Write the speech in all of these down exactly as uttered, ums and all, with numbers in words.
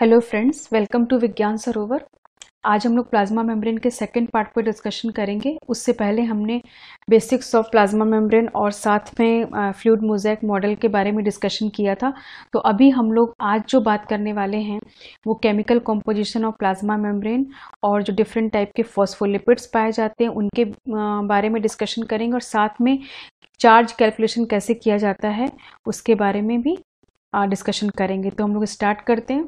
Hello friends, welcome to विज्ञान सरोवर। आज हम लोग प्लाज्मा मेम्ब्रेन के सेकंड पार्ट पर डिस्कशन करेंगे। उससे पहले हमने बेसिक्स ऑफ प्लाज्मा मेम्ब्रेन और साथ में फ्लूइड मोजेक मॉडल के बारे में डिस्कशन किया था। तो अभी हम लोग आज जो बात करने वाले हैं वो chemical composition of plasma membrane और जो डिफरेंट टाइप के फॉस्फोलिपिड्स पाए जाते हैं उनके बारे में डिस्कशन करेंगे और साथ में चार्ज कैलकुलेशन कैसे किया जाता है उसके बारे में भी डिस्कशन करेंगे। तो हम लोग स्टार्ट करते हैं।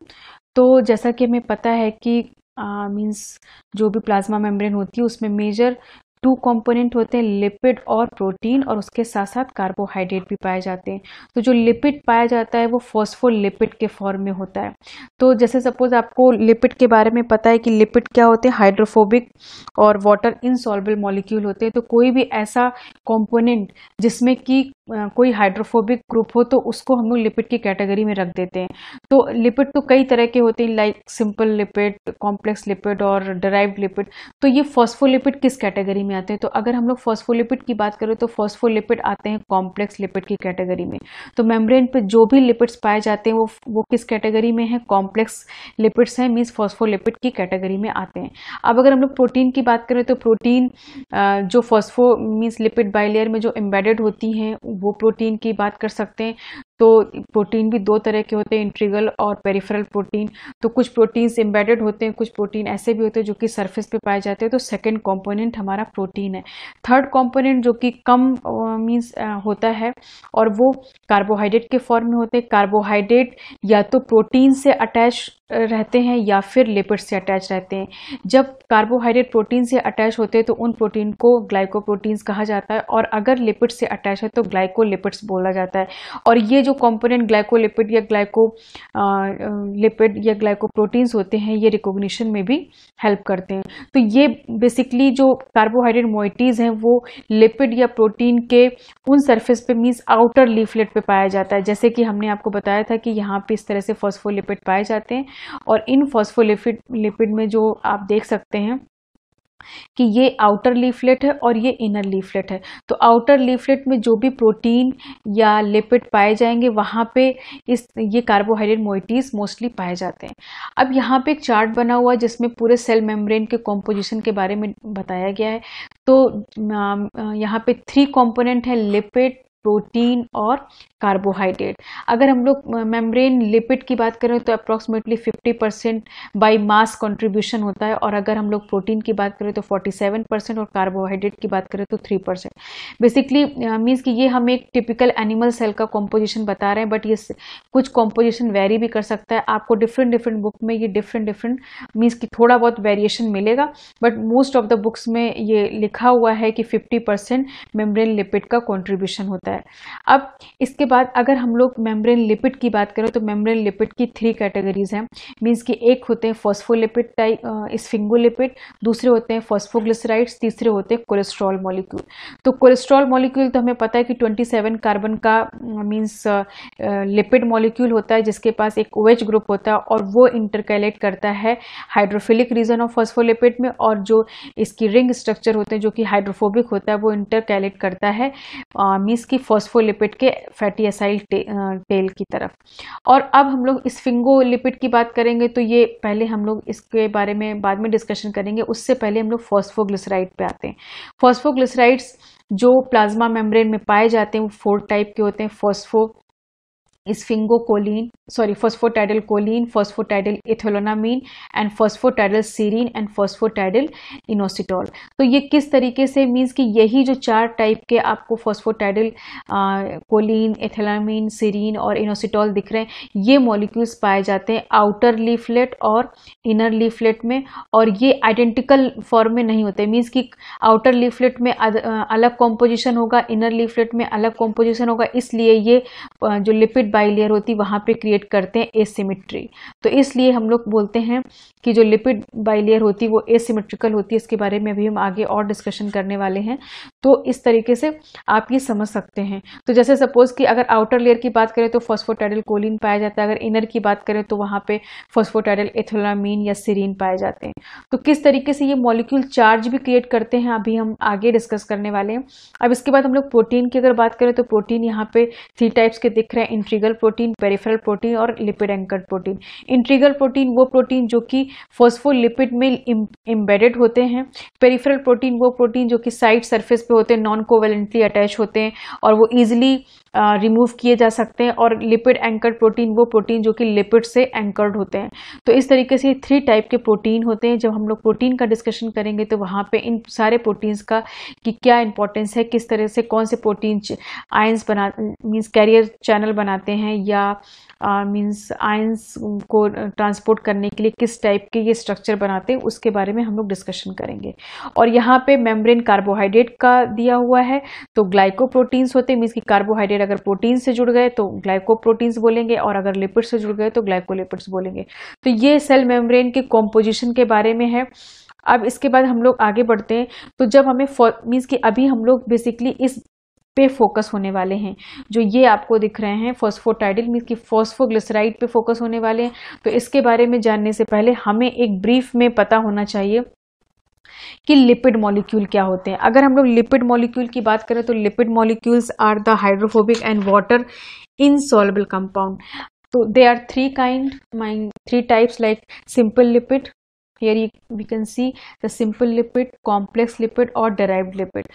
तो जैसा कि हमें पता है कि मींस uh, जो भी प्लाज्मा मेम्ब्रेन होती है उसमें मेजर टू कंपोनेंट होते हैं, लिपिड और प्रोटीन, और उसके साथ साथ कार्बोहाइड्रेट भी पाए जाते हैं। तो जो लिपिड पाया जाता है वो फॉस्फोलिपिड के फॉर्म में होता है। तो जैसे सपोज आपको लिपिड के बारे में पता है कि लिपिड क्या होते हैं, हाइड्रोफोबिक और वाटर इनसॉल्युबल मॉलिक्यूल होते हैं। तो कोई भी ऐसा कंपोनेंट जिसमें कि कोई हाइड्रोफोबिक ग्रुप हो तो उसको हम लोग लिपिड की कैटेगरी में रख देते हैं। तो लिपिड तो कई तरह के होते हैं, like simple lipid, complex lipid और डेराइव्ड लिपिड। तो ये फॉस्फोलिपिड किस कैटेगरी में आते हैं? तो अगर हम लोग फॉस्फोलिपिड की बात करें तो फॉस्फोलिपिड आते हैं कॉम्प्लेक्स लिपिड की कैटेगरी में। तो मेम्ब्रेन पे जो भी लिपिड्स पाए जाते हैं वो वो किस कैटेगरी में है, कॉम्प्लेक्स लिपिड्स हैं, मीन्स फॉस्फोलिपिड की कैटेगरी में आते हैं। अब अगर हम लोग प्रोटीन की बात करें तो प्रोटीन जो फॉस्फो मीन्स लिपिड बाइलेयर में जो एम्बेडेड होती हैं वो प्रोटीन की बात कर सकते हैं। तो प्रोटीन भी दो तरह के होते हैं, इंट्रीगल और पेरिफेरल प्रोटीन। तो कुछ प्रोटीन्स एम्बेडेड होते हैं, कुछ प्रोटीन ऐसे भी होते हैं जो कि सरफेस पे पाए जाते हैं। तो सेकंड कंपोनेंट हमारा प्रोटीन है। थर्ड कंपोनेंट जो कि कम मींस होता है और वो कार्बोहाइड्रेट के फॉर्म में होते हैं। कार्बोहाइड्रेट या तो प्रोटीन से अटैच रहते हैं या फिर लिपिड से अटैच रहते हैं। जब कार्बोहाइड्रेट प्रोटीन से अटैच होते हैं तो उन प्रोटीन को ग्लाइकोप्रोटीन्स कहा जाता है, और अगर लिपिड से अटैच है तो ग्लाइकोलिपिड्स बोला जाता है। और ये जो कंपोनेंट ग्लाइकोलिपिड या ग्लाइको लिपिड या ग्लाइकोप्रोटीन्स होते हैं ये रिकॉग्निशन में भी हेल्प करते हैं। तो ये बेसिकली जो कार्बोहाइड्रेट मोइटीज़ हैं वो लिपिड या प्रोटीन के उन सरफेस पे मीन्स आउटर लीफलेट पे पाया जाता है। जैसे कि हमने आपको बताया था कि यहाँ पे इस तरह से फॉस्फोलिपिड पाए जाते हैं, और इन फॉस्फोलिपिड लिपिड में जो आप देख सकते हैं कि ये आउटर लीफलेट है और ये इनर लीफलेट है। तो आउटर लीफलेट में जो भी प्रोटीन या लिपिड पाए जाएंगे वहाँ पे इस ये कार्बोहाइड्रेट मोइटीज़ मोस्टली पाए जाते हैं। अब यहाँ पे एक चार्ट बना हुआ है जिसमें पूरे सेल मेम्ब्रेन के कॉम्पोजिशन के बारे में बताया गया है। तो यहाँ पे थ्री कॉम्पोनेंट है, लिपिड, प्रोटीन और कार्बोहाइड्रेट। अगर हम लोग मेम्ब्रेन लिपिड की बात करें तो approximately fifty percent by mass contribution होता है, और अगर हम लोग प्रोटीन की बात करें तो फोर्टी सेवन परसेंट और कार्बोहाइड्रेट की बात करें तो थ्री परसेंट। बेसिकली मीन्स कि ये हम एक टिपिकल एनिमल सेल का कंपोजिशन बता रहे हैं, बट ये कुछ कंपोजिशन वेरी भी कर सकता है। आपको डिफरेंट डिफरेंट बुक में ये डिफरेंट डिफरेंट मीन्स कि थोड़ा बहुत वेरिएशन मिलेगा, but most of the books में ये लिखा हुआ है कि फिफ्टी परसेंट मेम्ब्रेन लिपिड का कॉन्ट्रीब्यूशन होता है। अब इसके बाद अगर हम लोग मेम्ब्रेन लिपिड की बात करें तो मेम्ब्रेन लिपिड की थ्री कैटेगरीज हैं, मींस कि एक होते हैं फॉस्फोलिपिड टाइप स्फिंगोलिपिड, दूसरे होते हैं फॉस्फोग्लिसराइड्स, तीसरे होते हैं कोलेस्ट्रॉल मॉलिक्यूल। तो कोलेस्ट्रॉल मॉलिक्यूल तो हमें पता है कि ट्वेंटी सेवन कार्बन का मींस लिपिड मॉलिक्यूल होता है जिसके पास एक ओएच ग्रुप होता है, और वो इंटरकैलेट करता है हाइड्रोफिलिक रीजन ऑफ फॉस्फोलिपिड में, और जो इसकी रिंग स्ट्रक्चर होते हैं जो कि हाइड्रोफोबिक होता है वो इंटरकैलेट करता है मींस की फॉस्फोलिपिड के फैटी एसाइल टे, टेल की तरफ। और अब हम लोग स्फिंगोलिपिड की बात करेंगे तो ये पहले हम लोग इसके बारे में बाद में डिस्कशन करेंगे। उससे पहले हम लोग फॉस्फोग्लिसराइड पे आते हैं। फॉस्फोग्लिसराइड्स जो प्लाज्मा मेम्ब्रेन में पाए जाते हैं वो फोर टाइप के होते हैं, phospho sphingo choline sorry phosphatidyl choline, phosphatidyl ethanolamine and phosphatidyl serine and phosphatidyl inositol. तो ये किस तरीके से मींस कि यही जो चार टाइप के आपको फॉस्फेटिडिल कोलीन, एथेनॉलामाइन, सेरीन और इनोसिटॉल दिख रहे हैं, ये मॉलिक्यूल्स पाए जाते हैं आउटर लीफलेट और इनर लीफलेट में, और ये आइडेंटिकल फॉर्म में नहीं होते। मीन्स कि आउटर लीफलेट में अलग कॉम्पोजिशन होगा, इनर लीफलेट में अलग कॉम्पोजिशन होगा, इसलिए ये जो लिपिड बाइलेयर होती वहां पे क्रिएट करते हैं एसिमेट्री। तो इसलिए हम लोग बोलते हैं कि जो लिपिड बाइलेयर होती वो एसिमेट्रिकल होती है। इसके बारे में भी हम आगे और डिस्कशन करने वाले हैं। तो इस तरीके से आप ये समझ सकते हैं। तो जैसे सपोज कि अगर आउटर लेयर की बात करें तो फॉस्फेटिडिल कोलीन पाया जाता है, अगर इनर की बात करें तो वहां पे फॉस्फेटिडिल एथेनॉलामाइन या सेरीन पाए जाते हैं। तो किस तरीके से ये मॉलिक्यूल चार्ज भी क्रिएट करते हैं अभी हम आगे डिस्कस करने वाले हैं। अब इसके बाद हम लोग प्रोटीन की अगर बात करें तो प्रोटीन यहाँ पे थ्री टाइप्स के दिख रहे हैं, इंट्री इंट्रीगल प्रोटीन, पेरिफेरल प्रोटीन और lipid anchor protein. Integral protein वो प्रोटीन जो कि फॉस्फोलिपिड में एम्बेडेड होते हैं, पेरिफेरल प्रोटीन वो प्रोटीन जो कि साइड सरफेस पे होते हैं, नॉन कोवेलेंटली अटैच होते हैं और वो ईजिली रिमूव किए जा सकते हैं, और लिपिड एंकर्ड प्रोटीन वो प्रोटीन जो कि लिपिड से एंकर्ड होते हैं। तो इस तरीके से थ्री टाइप के प्रोटीन होते हैं। जब हम लोग प्रोटीन का डिस्कशन करेंगे तो वहाँ पे इन सारे प्रोटीन्स का कि क्या इंपॉर्टेंस है, किस तरह से कौन से प्रोटीन आयंस बना मीन्स कैरियर चैनल बनाते हैं या मीन्स आयंस को ट्रांसपोर्ट करने के लिए किस टाइप के ये स्ट्रक्चर बनाते हैं, उसके बारे में हम लोग डिस्कशन करेंगे। और यहाँ पे मेम्ब्रेन कार्बोहाइड्रेट का दिया हुआ है, तो ग्लाइकोप्रोटीन्स होते हैं मीन्स कि कार्बोहाइड्रेट अगर प्रोटीन से जुड़ गए तो ग्लाइकोप्रोटीन्स बोलेंगे और अगर लिपिड से जुड़ गए तो ग्लाइकोलिपिड्स बोलेंगे। तो ये सेल मेम्ब्रेन के कॉम्पोजिशन के बारे में है। अब इसके बाद हम लोग आगे बढ़ते हैं। तो जब हमें मीन्स कि अभी हम लोग बेसिकली इस पे फोकस होने वाले हैं, जो ये आपको दिख रहे हैं फॉस्फोटाइडिल मीन्स कि फॉस्फोग्लिसराइड पे फोकस होने वाले हैं। तो इसके बारे में जानने से पहले हमें एक ब्रीफ में पता होना चाहिए कि लिपिड मॉलिक्यूल क्या होते हैं। अगर हम लोग लिपिड मॉलिक्यूल की बात करें तो lipid molecules are the hydrophobic and water insoluble compound. तो they are three kind mean three types like simple lipid, here we can see the simple lipid, complex lipid or derived lipid.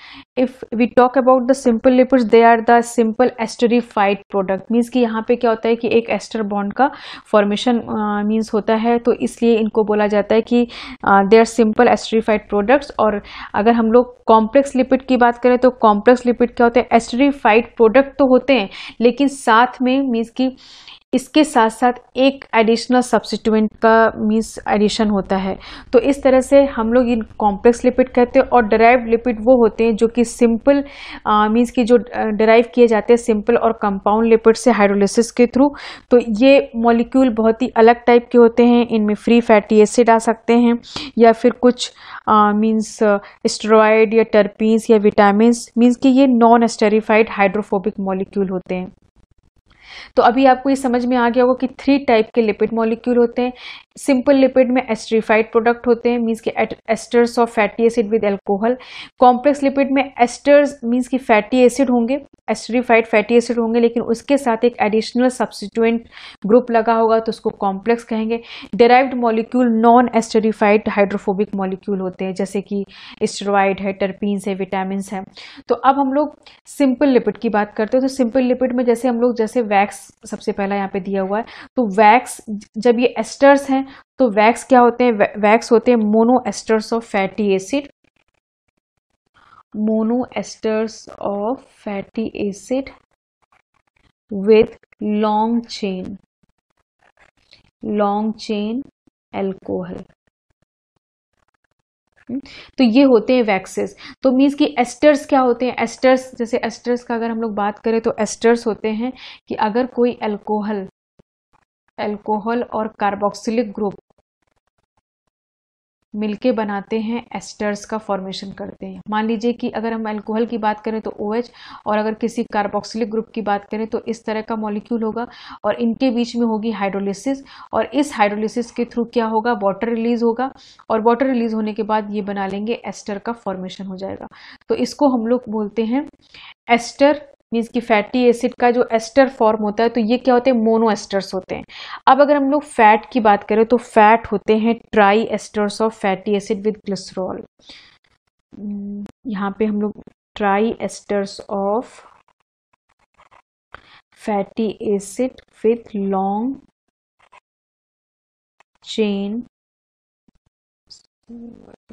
If we talk about the simple lipids, they are the simple esterified product. means कि यहाँ पे क्या होता है कि एक ester bond का formation uh, means होता है, तो इसलिए इनको बोला जाता है कि uh, they are simple esterified products। और अगर हम लोग complex lipid की बात करें तो complex lipid क्या होते हैं, esterified product तो होते हैं लेकिन साथ में means कि इसके साथ साथ एक एडिशनल सब्स्टिट्यूएंट का मीन्स एडिशन होता है। तो इस तरह से हम लोग इन कॉम्प्लेक्स लिपिड कहते हैं। और डेराइव्ड लिपिड वो होते हैं जो कि सिंपल मीन्स कि जो डेराइव किए जाते हैं सिंपल और कंपाउंड लिपिड से हाइड्रोलिसिस के थ्रू। तो ये मॉलिक्यूल बहुत ही अलग टाइप के होते हैं, इनमें फ्री फैटी एसिड आ सकते हैं या फिर कुछ मीन्स स्टेरॉयड या टर्पीन्स या विटामिन, मीन्स कि ये नॉन एस्टेरिफाइड हाइड्रोफोबिक मॉलिक्यूल होते हैं। तो अभी आपको ये समझ में आ गया होगा कि थ्री टाइप के लिपिड मॉलिक्यूल होते हैं। सिंपल लिपिड में एस्टरीफाइड प्रोडक्ट होते हैं मींस कि esters of fatty acid with alcohol. Complex lipid में एस्टर्स मींस कि फैटी एसिड होंगे, एस्टरीफाइड फैटी एसिड होंगे, लेकिन उसके साथ एक एडिशनल सब्स्टिट्यूएंट ग्रुप लगा होगा तो उसको कॉम्प्लेक्स कहेंगे। Derived molecule non esterified hydrophobic molecule होते हैं, जैसे कि स्टेरॉयड है, टर्पीन्स है, विटामिन है। तो अब हम लोग सिंपल लिपिड की बात करते हैं। तो सिंपल लिपिड में जैसे हम लोग जैसे वैक्स सबसे पहला यहाँ पे दिया हुआ है, तो वैक्स जब ये एस्टर्स हैं तो वैक्स क्या होते हैं, वैक्स होते हैं mono esters of fatty acid, mono esters of fatty acid with long chain, long chain alcohol. तो ये होते हैं वैक्सेस। तो मीन्स कि एस्टर्स क्या होते हैं, एस्टर्स जैसे एस्टर्स का अगर हम लोग बात करें तो एस्टर्स होते हैं कि अगर कोई अल्कोहल अल्कोहल और कार्बोक्सिलिक ग्रुप मिलके बनाते हैं एस्टर्स का फॉर्मेशन करते हैं। मान लीजिए कि अगर हम अल्कोहल की बात करें तो OH और अगर किसी कार्बोक्सिलिक ग्रुप की बात करें तो इस तरह का मॉलिक्यूल होगा और इनके बीच में होगी हाइड्रोलिसिस और इस हाइड्रोलिसिस के थ्रू क्या होगा, वाटर रिलीज होगा और वाटर रिलीज होने के बाद ये बना लेंगे एस्टर का फॉर्मेशन हो जाएगा। तो इसको हम लोग बोलते हैं एस्टर मीन्स कि फैटी एसिड का जो एस्टर फॉर्म होता है। तो ये क्या होते हैं, मोनो एस्टर्स होते हैं। अब अगर हम लोग फैट की बात करें तो फैट होते हैं tri esters of fatty acid with glycerol. यहाँ पे हम लोग tri esters of fatty acid with long chain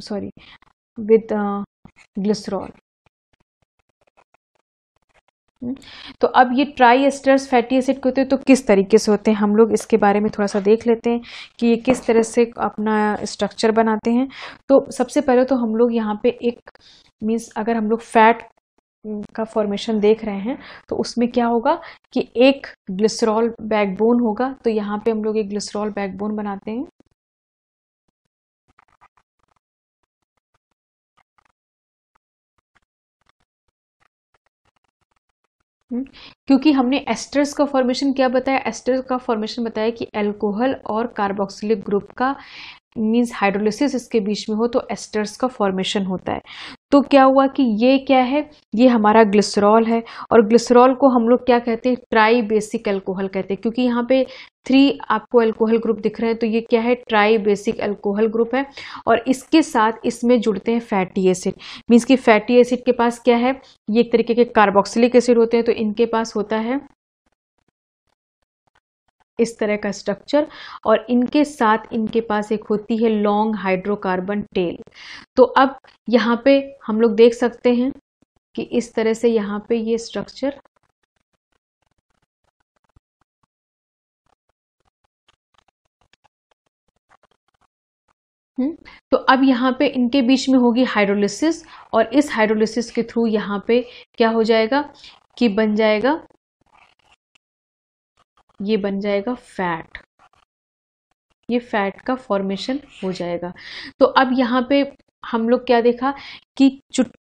sorry with glycerol. तो अब ये ट्राई एस्टर्स फैटी एसिड होते हैं तो किस तरीके से होते हैं, हम लोग इसके बारे में थोड़ा सा देख लेते हैं कि ये किस तरह से अपना स्ट्रक्चर बनाते हैं। तो सबसे पहले तो हम लोग यहाँ पे एक मीन्स अगर हम लोग फैट का फॉर्मेशन देख रहे हैं तो उसमें क्या होगा कि एक ग्लिसरॉल बैकबोन होगा। तो यहाँ पे हम लोग एक ग्लिसरॉल बैकबोन बनाते हैं। क्योंकि हमने एस्टर्स का फॉर्मेशन क्या बताया, एस्टर्स का फॉर्मेशन बताया कि अल्कोहल और कार्बोक्सिलिक ग्रुप का मीन्स हाइड्रोलिसिस इसके बीच में हो तो एस्टर्स का फॉर्मेशन होता है। तो क्या हुआ कि ये क्या है, ये हमारा ग्लिसरॉल है, और ग्लिसरॉल को हम लोग क्या कहते हैं, ट्राई बेसिक अल्कोहल कहते हैं, क्योंकि यहाँ पे थ्री आपको अल्कोहल ग्रुप दिख रहे हैं, तो ये क्या है, ट्राई बेसिक अल्कोहल ग्रुप है। और इसके साथ इसमें जुड़ते हैं फैटी एसिड, मीन्स कि फैटी एसिड के पास क्या है, ये एक तरीके के कार्बोक्सिलिक एसिड होते हैं, तो इनके पास होता है इस तरह का स्ट्रक्चर, और इनके साथ इनके पास एक होती है लॉन्ग हाइड्रोकार्बन टेल। तो अब यहाँ पे हम लोग देख सकते हैं कि इस तरह से यहाँ पे ये स्ट्रक्चर हम्म तो अब यहाँ पे इनके बीच में होगी हाइड्रोलिसिस, और इस हाइड्रोलिसिस के थ्रू यहाँ पे क्या हो जाएगा कि बन जाएगा, ये बन जाएगा फैट, ये फैट का फॉर्मेशन हो जाएगा। तो अब यहाँ पे हम लोग क्या देखा कि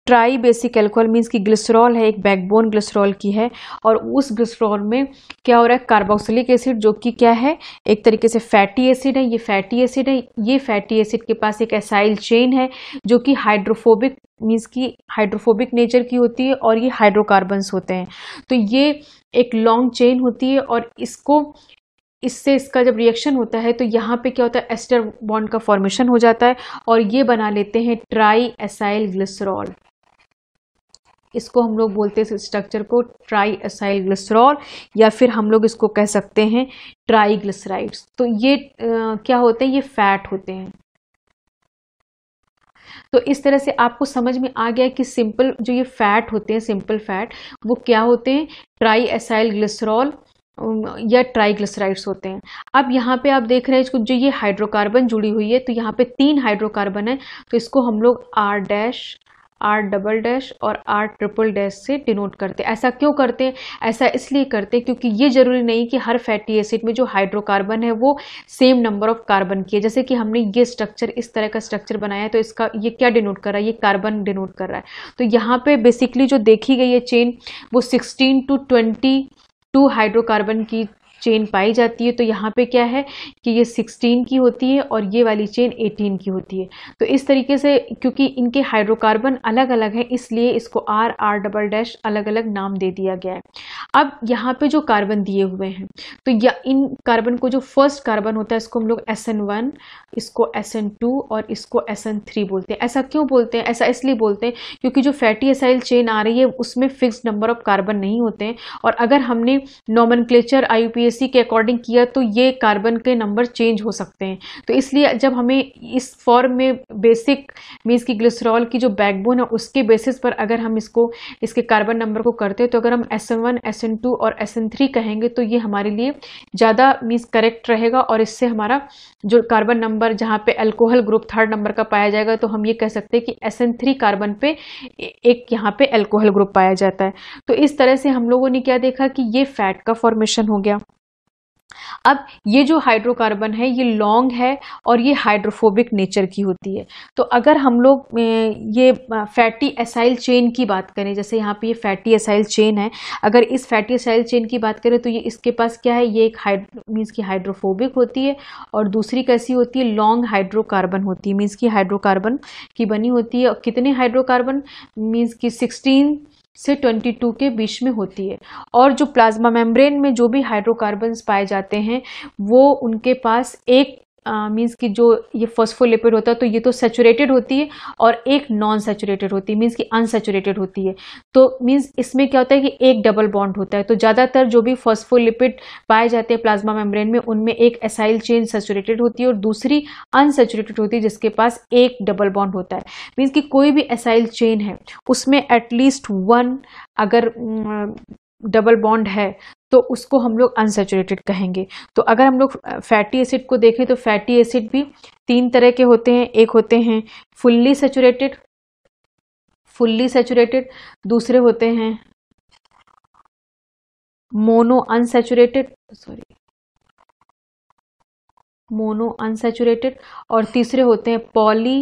ट्राई बेसिक अल्कोहल मीन्स कि ग्लिसरॉल है, एक बैकबोन ग्लिसरॉल की है, और उस ग्लिसरॉल में क्या हो रहा है, कार्बोक्सिलिक एसिड जो कि क्या है एक तरीके से फैटी एसिड है, ये फैटी एसिड है, ये फैटी एसिड के पास एक एसाइल चेन है जो कि हाइड्रोफोबिक मीन्स की हाइड्रोफोबिक नेचर की होती है, और ये हाइड्रोकार्बन्स होते हैं। तो ये एक लॉन्ग चेन होती है, और इसको इससे इसका जब रिएक्शन होता है तो यहाँ पे क्या होता है, एस्टर बॉन्ड का फॉर्मेशन हो जाता है, और ये बना लेते हैं ट्राई एसाइल ग्लिसरॉल। इसको हम लोग बोलते हैं, इस स्ट्रक्चर को ट्राई एसाइल ग्लिसरॉल, या फिर हम लोग इसको कह सकते हैं ट्राई ग्लिसराइड्स। तो ये आ, क्या होते हैं, ये फैट होते हैं। तो इस तरह से आपको समझ में आ गया कि सिंपल जो ये फैट होते हैं, सिंपल फैट, वो क्या होते हैं, ट्राई एसाइल ग्लिसरॉल या ट्राई ग्लिसराइड्स होते हैं। अब यहाँ पे आप देख रहे हैं इसको, जो ये हाइड्रोकार्बन जुड़ी हुई है, तो यहाँ पे तीन हाइड्रोकार्बन है, तो इसको हम लोग R dash, R double dash और आर ट्रिपल डैश से डिनोट करते हैं। ऐसा क्यों करते हैं, ऐसा इसलिए करते हैं क्योंकि ये जरूरी नहीं कि हर फैटी एसिड में जो हाइड्रोकार्बन है वो सेम नंबर ऑफ कार्बन की है। जैसे कि हमने ये स्ट्रक्चर, इस तरह का स्ट्रक्चर बनाया है, तो इसका ये क्या डिनोट कर रहा है, ये कार्बन डिनोट कर रहा है। तो यहाँ पे बेसिकली जो देखी गई है चेन, वो sixteen to twenty two hydrocarbon की चेन पाई जाती है। तो यहाँ पे क्या है कि ये सिक्सटीन की होती है और ये वाली चेन एटीन की होती है। तो इस तरीके से, क्योंकि इनके हाइड्रोकार्बन अलग अलग हैं, इसलिए इसको आर, आर डबल डैश अलग अलग नाम दे दिया गया है। अब यहाँ पे जो कार्बन दिए हुए हैं, तो या इन कार्बन को, जो फर्स्ट कार्बन होता है इसको हम लोग एस एन वन, इसको एस एन टू और इसको एस एन थ्री बोलते हैं। ऐसा क्यों बोलते हैं, ऐसा इसलिए बोलते हैं क्योंकि जो फैटी एसाइल चेन आ रही है उसमें फिक्स्ड नंबर ऑफ कार्बन नहीं होते हैं, और अगर हमने nomenclature I U P S C के अकॉर्डिंग किया तो ये कार्बन के नंबर चेंज हो सकते हैं। तो इसलिए जब हमें इस फॉर्म में बेसिक मीन्स की ग्लिसरॉल की जो बैकबोन है उसके बेसिस पर अगर हम इसको, इसके कार्बन नंबर को करते हैं, तो अगर हम S N one, S N two और एस एन थ्री कहेंगे तो ये हमारे लिए ज़्यादा मीन्स करेक्ट रहेगा, और इससे हमारा जो कार्बन नंबर जहाँ पे अल्कोहल ग्रुप थर्ड नंबर का पाया जाएगा, तो हम ये कह सकते हैं कि एस एन थ्री कार्बन पे एक यहाँ पे अल्कोहल ग्रुप पाया जाता है। तो इस तरह से हम लोगों ने क्या देखा कि ये फैट का फॉर्मेशन हो गया। अब ये जो हाइड्रोकार्बन है ये लॉन्ग है और ये हाइड्रोफोबिक नेचर की होती है। तो अगर हम लोग ये फैटी एसाइल चेन की बात करें, जैसे यहाँ पे ये फैटी एसाइल चेन है, अगर इस फैटी एसाइल चेन की बात करें तो ये इसके पास क्या है, ये एक हाइड्रो मीन्स की हाइड्रोफोबिक होती है, और दूसरी कैसी होती है, लॉन्ग हाइड्रोकार्बन होती है, मीन्स की हाइड्रोकार्बन की बनी होती है। और कितने हाइड्रोकार्बन मीन्स की सिक्सटीन से बाईस के बीच में होती है। और जो प्लाज्मा मेम्ब्रेन में जो भी हाइड्रोकार्बन्स पाए जाते हैं वो उनके पास एक मीन्स कि जो ये फॉस्फोलिपिड होता है तो ये तो सैचुरेटेड होती है, और एक नॉन सैचुरेटेड होती है मीन्स कि अनसैचुरेटेड होती है। तो मीन्स इसमें क्या होता है कि एक डबल बॉन्ड होता है। तो ज़्यादातर जो भी फॉस्फोलिपिड पाए जाते हैं प्लाज्मा मेम्ब्रेन में उनमें एक एसाइल चेन सैचुरेटेड होती है और दूसरी अनसैचुरेटेड होती है जिसके पास एक डबल बॉन्ड होता है। मीन्स कि कोई भी एसाइल चेन है उसमें एटलीस्ट वन अगर डबल बॉन्ड है तो उसको हम लोग अनसैचुरेटेड कहेंगे। तो अगर हम लोग फैटी एसिड को देखें तो फैटी एसिड भी तीन तरह के होते हैं, एक होते हैं फुल्ली सैचुरेटेड, फुल्ली सैचुरेटेड, दूसरे होते हैं mono unsaturated, sorry mono unsaturated, और तीसरे होते हैं पॉली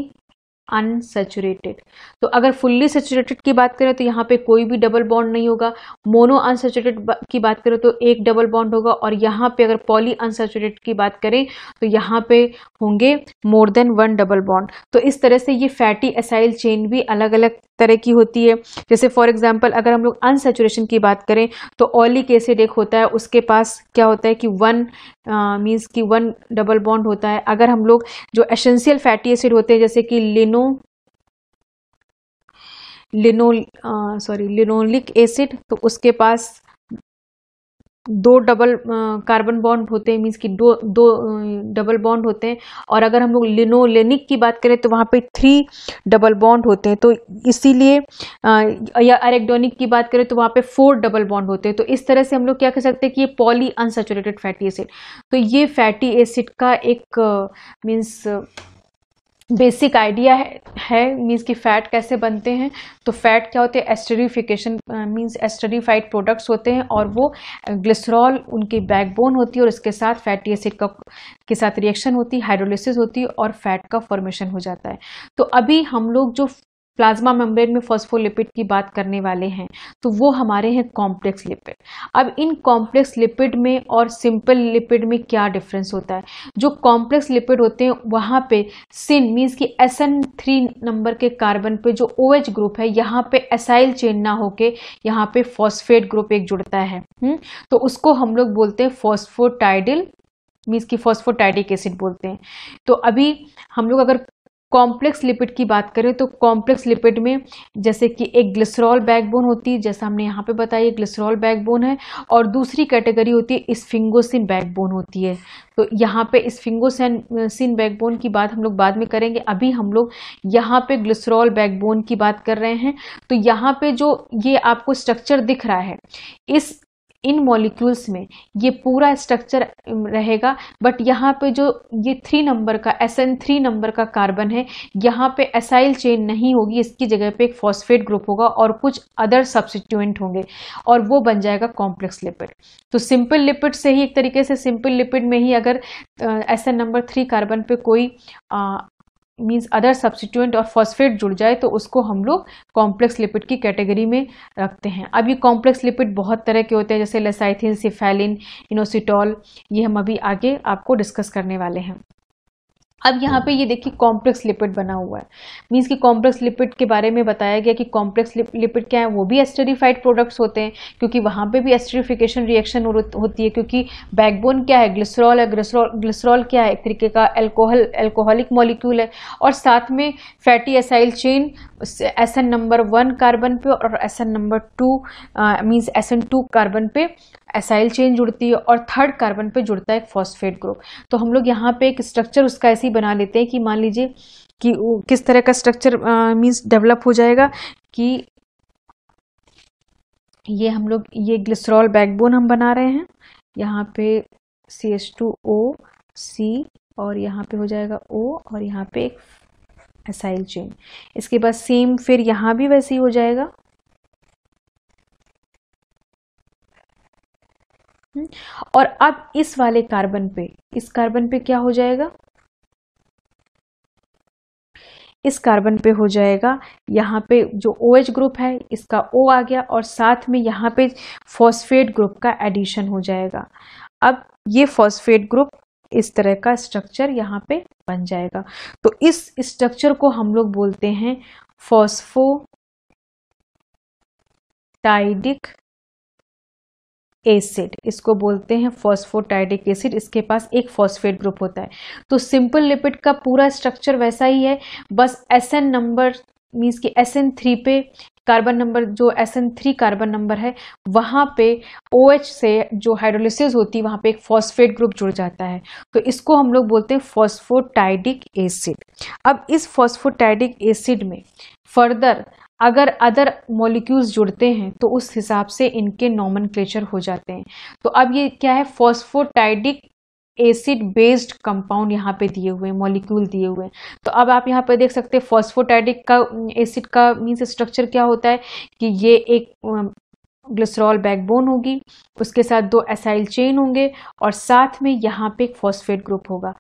अनसैचुरेटेड। तो अगर फुल्ली सैचुरेटेड की बात करें तो यहाँ पे कोई भी डबल बॉन्ड नहीं होगा। मोनो अनसैचुरेटेड की बात करें तो एक डबल बॉन्ड होगा, और यहाँ पे अगर पॉली अनसैचुरेटेड की बात करें तो यहाँ पे होंगे more than one double bond. तो इस तरह से ये फैटी एसाइल चेन भी अलग अलग तरह की होती है। जैसे फॉर एग्जाम्पल अगर हम लोग अनसैचुरेशन की बात करें तो ओलिक एसिड एक होता है, उसके पास क्या होता है कि वन मीन्स कि वन डबल बॉन्ड होता है। अगर हम लोग जो एसेंशियल फैटी एसिड होते हैं जैसे कि lino lino sorry linoleic acid, तो उसके पास दो डबल कार्बन बॉन्ड होते हैं, मीन्स कि दो दो डबल बॉन्ड होते हैं। और अगर हम लोग लिनोलेनिक की बात करें तो वहाँ पे थ्री डबल बॉन्ड होते हैं, तो इसीलिए या अरेकिडोनिक की बात करें तो वहाँ पे फोर डबल बॉन्ड होते हैं। तो इस तरह से हम लोग क्या कह सकते हैं कि ये पॉली अनसैचुरेटेड फैटी एसिड। तो ये फैटी एसिड का एक मीन्स बेसिक आइडिया है, है मीन्स कि फ़ैट कैसे बनते हैं। तो फैट क्या होते हैं, एस्टरीफिकेशन मीन्स एस्टरीफाइड प्रोडक्ट्स होते हैं, और वो ग्लिसरॉल उनकी बैकबोन होती है, और इसके साथ फैटी एसिड का के साथ रिएक्शन होती है, हाइड्रोलिसिस होती है और फैट का फॉर्मेशन हो जाता है। तो अभी हम लोग जो प्लाज्मा मेम्ब्रेन में फॉस्फोलिपिड की बात करने वाले हैं तो वो हमारे हैं कॉम्प्लेक्स लिपिड। अब इन कॉम्प्लेक्स लिपिड में और सिंपल लिपिड में क्या डिफरेंस होता है। जो कॉम्प्लेक्स लिपिड होते हैं वहाँ पे सिन मीन्स कि एस एन थ्री नंबर के कार्बन पे जो ओ एच ग्रुप है, यहाँ पे एसाइल चेन ना होके यहाँ पे फॉस्फेट ग्रुप एक जुड़ता है, हुँ? तो उसको हम लोग बोलते हैं फॉस्फोटाइडिल मीन्स कि फॉस्फोटाइडिक एसिड बोलते हैं। तो अभी हम लोग अगर कॉम्प्लेक्स लिपिड की बात करें तो कॉम्प्लेक्स लिपिड में जैसे कि एक ग्लिसरॉल बैकबोन होती है, जैसा हमने यहाँ पे बताया ग्लिसरॉल बैकबोन है, और दूसरी कैटेगरी होती है स्फिंगोसिन बैकबोन होती है। तो यहाँ पे स्फिंगोसिन सिन बैकबोन की बात हम लोग बाद में करेंगे, अभी हम लोग यहाँ पे ग्लिसरॉल बैकबोन की बात कर रहे हैं। तो यहाँ पे जो ये आपको स्ट्रक्चर दिख रहा है इस इन मॉलिक्यूल्स में ये पूरा स्ट्रक्चर रहेगा, बट यहाँ पे जो ये थ्री नंबर का एस एन थ्री नंबर का कार्बन है, यहाँ पे एसाइल चेन नहीं होगी, इसकी जगह पे एक फॉस्फेट ग्रुप होगा और कुछ अदर सब्स्टिट्यूएंट होंगे, और वो बन जाएगा कॉम्प्लेक्स लिपिड। तो सिंपल लिपिड से ही एक तरीके से सिंपल लिपिड में ही अगर S N number three carbon पे कोई आ, मीन्स अदर सब्स्टिट्यूएंट और फॉस्फेट जुड़ जाए तो उसको हम लोग कॉम्प्लेक्स लिपिड की कैटेगरी में रखते हैं। अब ये कॉम्प्लेक्स लिपिड बहुत तरह के होते हैं जैसे लेसिथिन, सेफेलिन, इनोसिटॉल, ये हम अभी आगे आपको डिस्कस करने वाले हैं। अब यहाँ पे ये देखिए कॉम्प्लेक्स लिपिड बना हुआ है, मीन्स कि कॉम्प्लेक्स लिपिड के बारे में बताया गया कि कॉम्प्लेक्स लिपिड क्या है, वो भी एस्टरीफाइड प्रोडक्ट्स होते हैं क्योंकि वहाँ पे भी एस्टरीफिकेशन रिएक्शन होती है, क्योंकि बैकबोन क्या है ग्लिसरॉल है, ग्लिसरॉल ग्लिसरॉल क्या है एक तरीके का एल्कोहल एल्कोहलिक मॉलिक्यूल है, और साथ में fatty acyl chain S N number one carbon पे और S N number two means S N two carbon पे एसाइल चेन जुड़ती है, और थर्ड कार्बन पे जुड़ता है फॉस्फेट ग्रुप। तो हम लोग यहाँ पे एक स्ट्रक्चर उसका ऐसे ही बना लेते हैं कि मान लीजिए कि किस तरह का स्ट्रक्चर मीन्स डेवलप हो जाएगा कि ये हम लोग ये ग्लिसरॉल बैकबोन हम बना रहे हैं, यहाँ पे सी एच टू ओ सी और यहाँ पे हो जाएगा ओ और यहाँ पे एक एसाइल चेन, इसके बाद सेम फिर यहाँ भी वैसे ही हो जाएगा, और अब इस वाले कार्बन पे इस कार्बन पे क्या हो जाएगा, इस कार्बन पे हो जाएगा यहाँ पे जो OH ग्रुप है इसका O आ गया, और साथ में यहाँ पे फॉस्फेट ग्रुप का एडिशन हो जाएगा। अब ये फॉस्फेट ग्रुप इस तरह का स्ट्रक्चर यहाँ पे बन जाएगा। तो इस स्ट्रक्चर को हम लोग बोलते हैं फॉस्फोटाइडिक एसिड, इसको बोलते हैं फॉस्फोटाइडिक एसिड, इसके पास एक फॉस्फेट ग्रुप होता है। तो सिंपल लिपिड का पूरा स्ट्रक्चर वैसा ही है, बस एस एन नंबर मीन्स कि एस एन थ्री पे कार्बन नंबर जो S N three carbon number है वहाँ पे ओ एच से जो हाइड्रोलिसिस होती है वहाँ पे एक फॉस्फेट ग्रुप जुड़ जाता है, तो इसको हम लोग बोलते हैं फॉस्फोटाइडिक एसिड। अब इस फॉस्फोटाइडिक एसिड में फर्दर अगर अदर मॉलिक्यूल्स जुड़ते हैं तो उस हिसाब से इनके नोमेनक्लेचर हो जाते हैं। तो अब ये क्या है, फॉस्फोटाइडिक एसिड बेस्ड कंपाउंड यहाँ पे दिए हुए मॉलिक्यूल दिए हुए हैं। तो अब आप यहाँ पे देख सकते हैं फॉस्फोटाइडिक का एसिड का मीन्स स्ट्रक्चर क्या होता है कि ये एक ग्लिसरॉल बैकबोन होगी, उसके साथ दो एसाइल चेन होंगे और साथ में यहाँ पे एक फॉस्फेट ग्रुप होगा।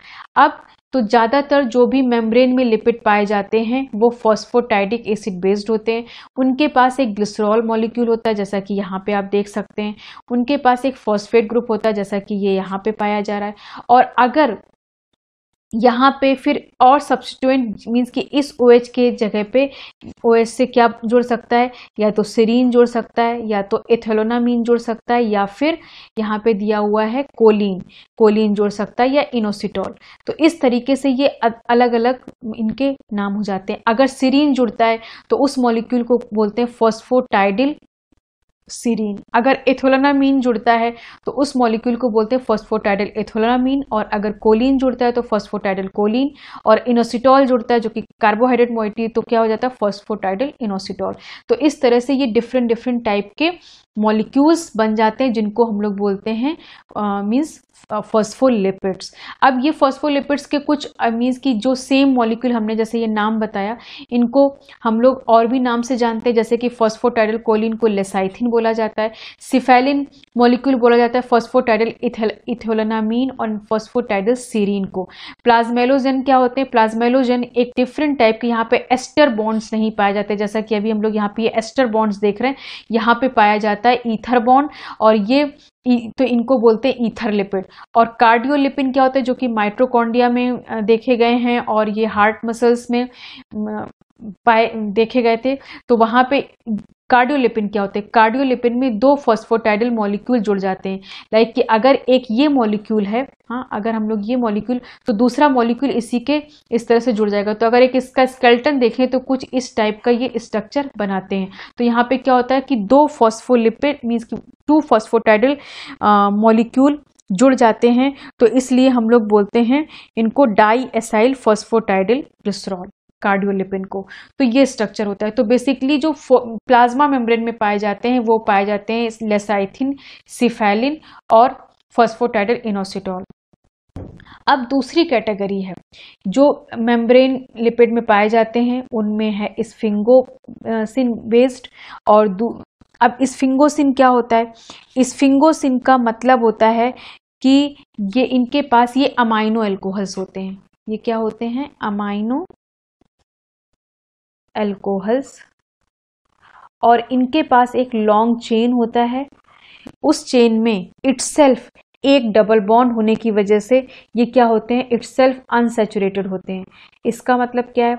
अब तो ज़्यादातर जो भी मेम्ब्रेन में लिपिड पाए जाते हैं वो फॉस्फोटाइडिक एसिड बेस्ड होते हैं। उनके पास एक ग्लिसरॉल मॉलिक्यूल होता है जैसा कि यहाँ पे आप देख सकते हैं, उनके पास एक फॉस्फेट ग्रुप होता है जैसा कि ये यहाँ पे पाया जा रहा है। और अगर यहाँ पे फिर और सब्सटीट्यूएंट मीन्स कि इस OH के जगह पे OH से क्या जुड़ सकता है, या तो सेरीन जुड़ सकता है, या तो एथेनॉलामाइन जुड़ सकता है, या फिर यहाँ पे दिया हुआ है कोलीन, कोलीन जुड़ सकता है, या इनोसिटॉल। तो इस तरीके से ये अलग अलग इनके नाम हो जाते हैं। अगर सेरीन जुड़ता है तो उस मॉलिक्यूल को बोलते हैं फॉस्फोटाइडिल सीरीन। अगर एथेनॉलामाइन जुड़ता है तो उस मॉलिक्यूल को बोलते हैं फॉस्फोटाइडिल एथेनॉलामाइन, और अगर कोलीन जुड़ता है तो फॉस्फोटाइडिल कोलीन, और इनोसिटॉल जुड़ता है जो कि कार्बोहाइड्रेट मोइटी है तो क्या हो जाता है फॉस्फोटाइडिल इनोसिटॉल। तो इस तरह से ये डिफरेंट डिफरेंट टाइप के मॉलिक्यूल्स बन जाते हैं जिनको हम लोग बोलते हैं मीन्स फॉस्फोलिपिड्स। अब ये फॉस्फोलिपिड्स के कुछ मीन्स की जो सेम मॉलिक्यूल हमने जैसे ये नाम बताया, इनको हम लोग और भी नाम से जानते हैं, जैसे कि फॉस्फोटाइडिल कोलीन को लेसिथिन बोला जाता है, सेफेलिन मॉलिक्यूल बोला जाता है फॉस्फोटाइडिल एथेनॉलामाइन और फॉस्फोटाइडिल सेरीन को। प्लाज्मेलोजन क्या होते हैं, प्लाज्मेलोजन एक डिफरेंट टाइप के, यहाँ पे एस्टर बॉन्ड्स नहीं पाए जाते जैसा कि अभी हम लोग यहाँ पे ये एस्टर बॉन्ड्स देख रहे हैं, यहाँ पे पाया जाता है ईथर बॉन्ड, और ये तो इनको बोलते हैं ईथर लिपिड। और कार्डियोलिपिन क्या होता है जो कि माइटोकॉन्ड्रिया में देखे गए हैं और ये हार्ट मसल्स में पाए देखे गए थे। तो वहाँ पे कार्डियोलिपिन क्या होते हैं, कार्डियोलिपिन में दो फॉस्फोटाइडिल मॉलिक्यूल जुड़ जाते हैं, लाइक कि अगर एक ये मॉलिक्यूल है, हाँ अगर हम लोग ये मॉलिक्यूल तो दूसरा मॉलिक्यूल इसी के इस तरह से जुड़ जाएगा। तो अगर एक इसका स्केल्टन देखें तो कुछ इस टाइप का ये स्ट्रक्चर बनाते हैं। तो यहाँ पे क्या होता है कि दो फॉस्फोलिपिड मीन्स कि टू फॉस्फोटाइडिल मॉलिक्यूल जुड़ जाते हैं, तो इसलिए हम लोग बोलते हैं इनको di acyl phosphatidyl glycerol cardiolipin को। तो ये स्ट्रक्चर होता है। तो बेसिकली जो प्लाज्मा मेम्ब्रेन में पाए जाते हैं वो पाए जाते हैं लेसाइथिन, सेफेलिन और फॉस्फोटाइडिल इनोसिटॉल। अब दूसरी कैटेगरी है जो मेम्ब्रेन लिपिड में पाए जाते हैं, उनमें है स्फिंगोसिन बेस्ड। और अब स्फिंगोसिन क्या होता है, स्फिंगोसिन का मतलब होता है कि ये इनके पास ये अमाइनो एल्कोहल्स होते हैं। ये क्या होते हैं, अमाइनो एल्कोहल्स, और इनके पास एक लॉन्ग चेन होता है। उस चेन में इटसेल्फ एक डबल बॉन्ड होने की वजह से ये क्या होते हैं, इटसेल्फ अनसैचुरेटेड होते हैं। इसका मतलब क्या है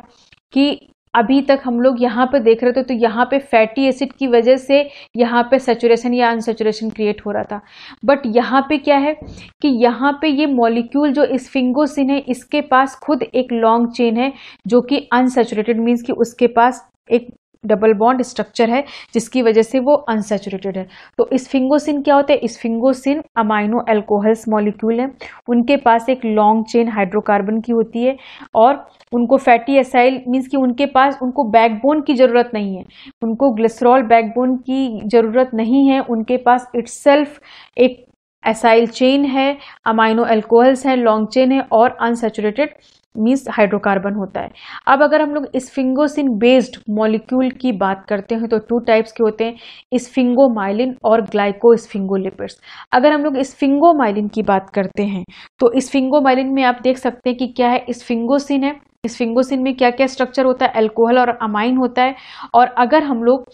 कि अभी तक हम लोग यहाँ पर देख रहे थे तो यहाँ पे फैटी एसिड की वजह से यहाँ पे सैचुरेशन या अनसैचुरेशन क्रिएट हो रहा था, बट यहाँ पे क्या है कि यहाँ पे ये मॉलिक्यूल जो स्फिंगोसिन है इसके पास खुद एक लॉन्ग चेन है जो कि अनसैचुरेटेड मीन्स कि उसके पास एक डबल बॉन्ड स्ट्रक्चर है जिसकी वजह से वो अनसैचुरेटेड है। तो स्फिंगोसिन क्या होता है, स्फिंगोसिन अमाइनो एल्कोहल्स मॉलिक्यूल हैं, उनके पास एक लॉन्ग चेन हाइड्रोकार्बन की होती है और उनको फैटी एसाइल मीन्स कि उनके पास उनको बैकबोन की ज़रूरत नहीं है, उनको ग्लिसरॉल बैकबोन की ज़रूरत नहीं है, उनके पास इटसेल्फ एक एसाइल चेन है, अमाइनो एल्कोहल्स हैं, लॉन्ग चेन है और अनसैचुरेटेड मीन्स हाइड्रोकार्बन होता है। अब अगर हम लोग स्फिंगोसिन बेस्ड मॉलिक्यूल की बात करते हैं तो टू टाइप्स के होते हैं, स्फिंगोमाइलिन और ग्लाइकोस्फिंगोलिपिड्स। अगर हम लोग स्फिंगोमाइलिन की बात करते हैं तो स्फिंगोमाइलिन में आप देख सकते हैं कि क्या है, स्फिंगोसिन है, स्फिंगोसिन में क्या क्या स्ट्रक्चर होता है, एल्कोहल और अमाइन होता है। और अगर हम लोग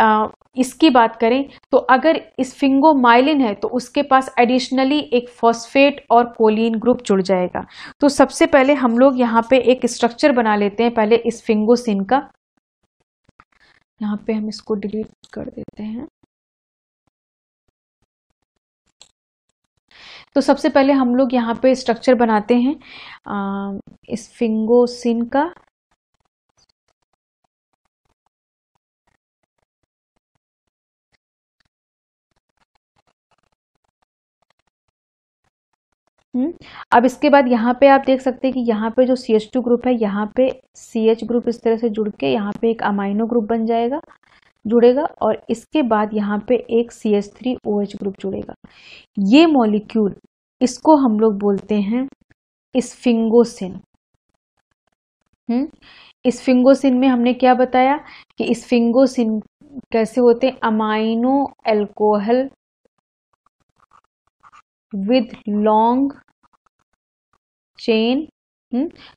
आ, इसकी बात करें तो अगर स्फिंगोमाइलिन है तो उसके पास एडिशनली एक फॉस्फेट और कोलीन ग्रुप जुड़ जाएगा। तो सबसे पहले हम लोग यहाँ पे एक स्ट्रक्चर बना लेते हैं पहले स्फिंगोसिन का, यहाँ पे हम इसको डिलीट कर देते हैं। तो सबसे पहले हम लोग यहाँ पे स्ट्रक्चर बनाते हैं स्फिंगोसिन का। अब इसके बाद यहाँ पे आप देख सकते हैं कि यहाँ पे जो सी एच टू ग्रुप है, यहाँ पे सी एच ग्रुप इस तरह से जुड़ के यहाँ पे एक अमाइनो ग्रुप बन जाएगा, जुड़ेगा, और इसके बाद यहाँ पे एक C H three O H group जुड़ेगा। ये मॉलिक्यूल इसको हम लोग बोलते हैं स्फिंगोसिन। हम्म स्फिंगोसिन में हमने क्या बताया कि स्फिंगोसिन कैसे होते हैं, amino alcohol with long chain.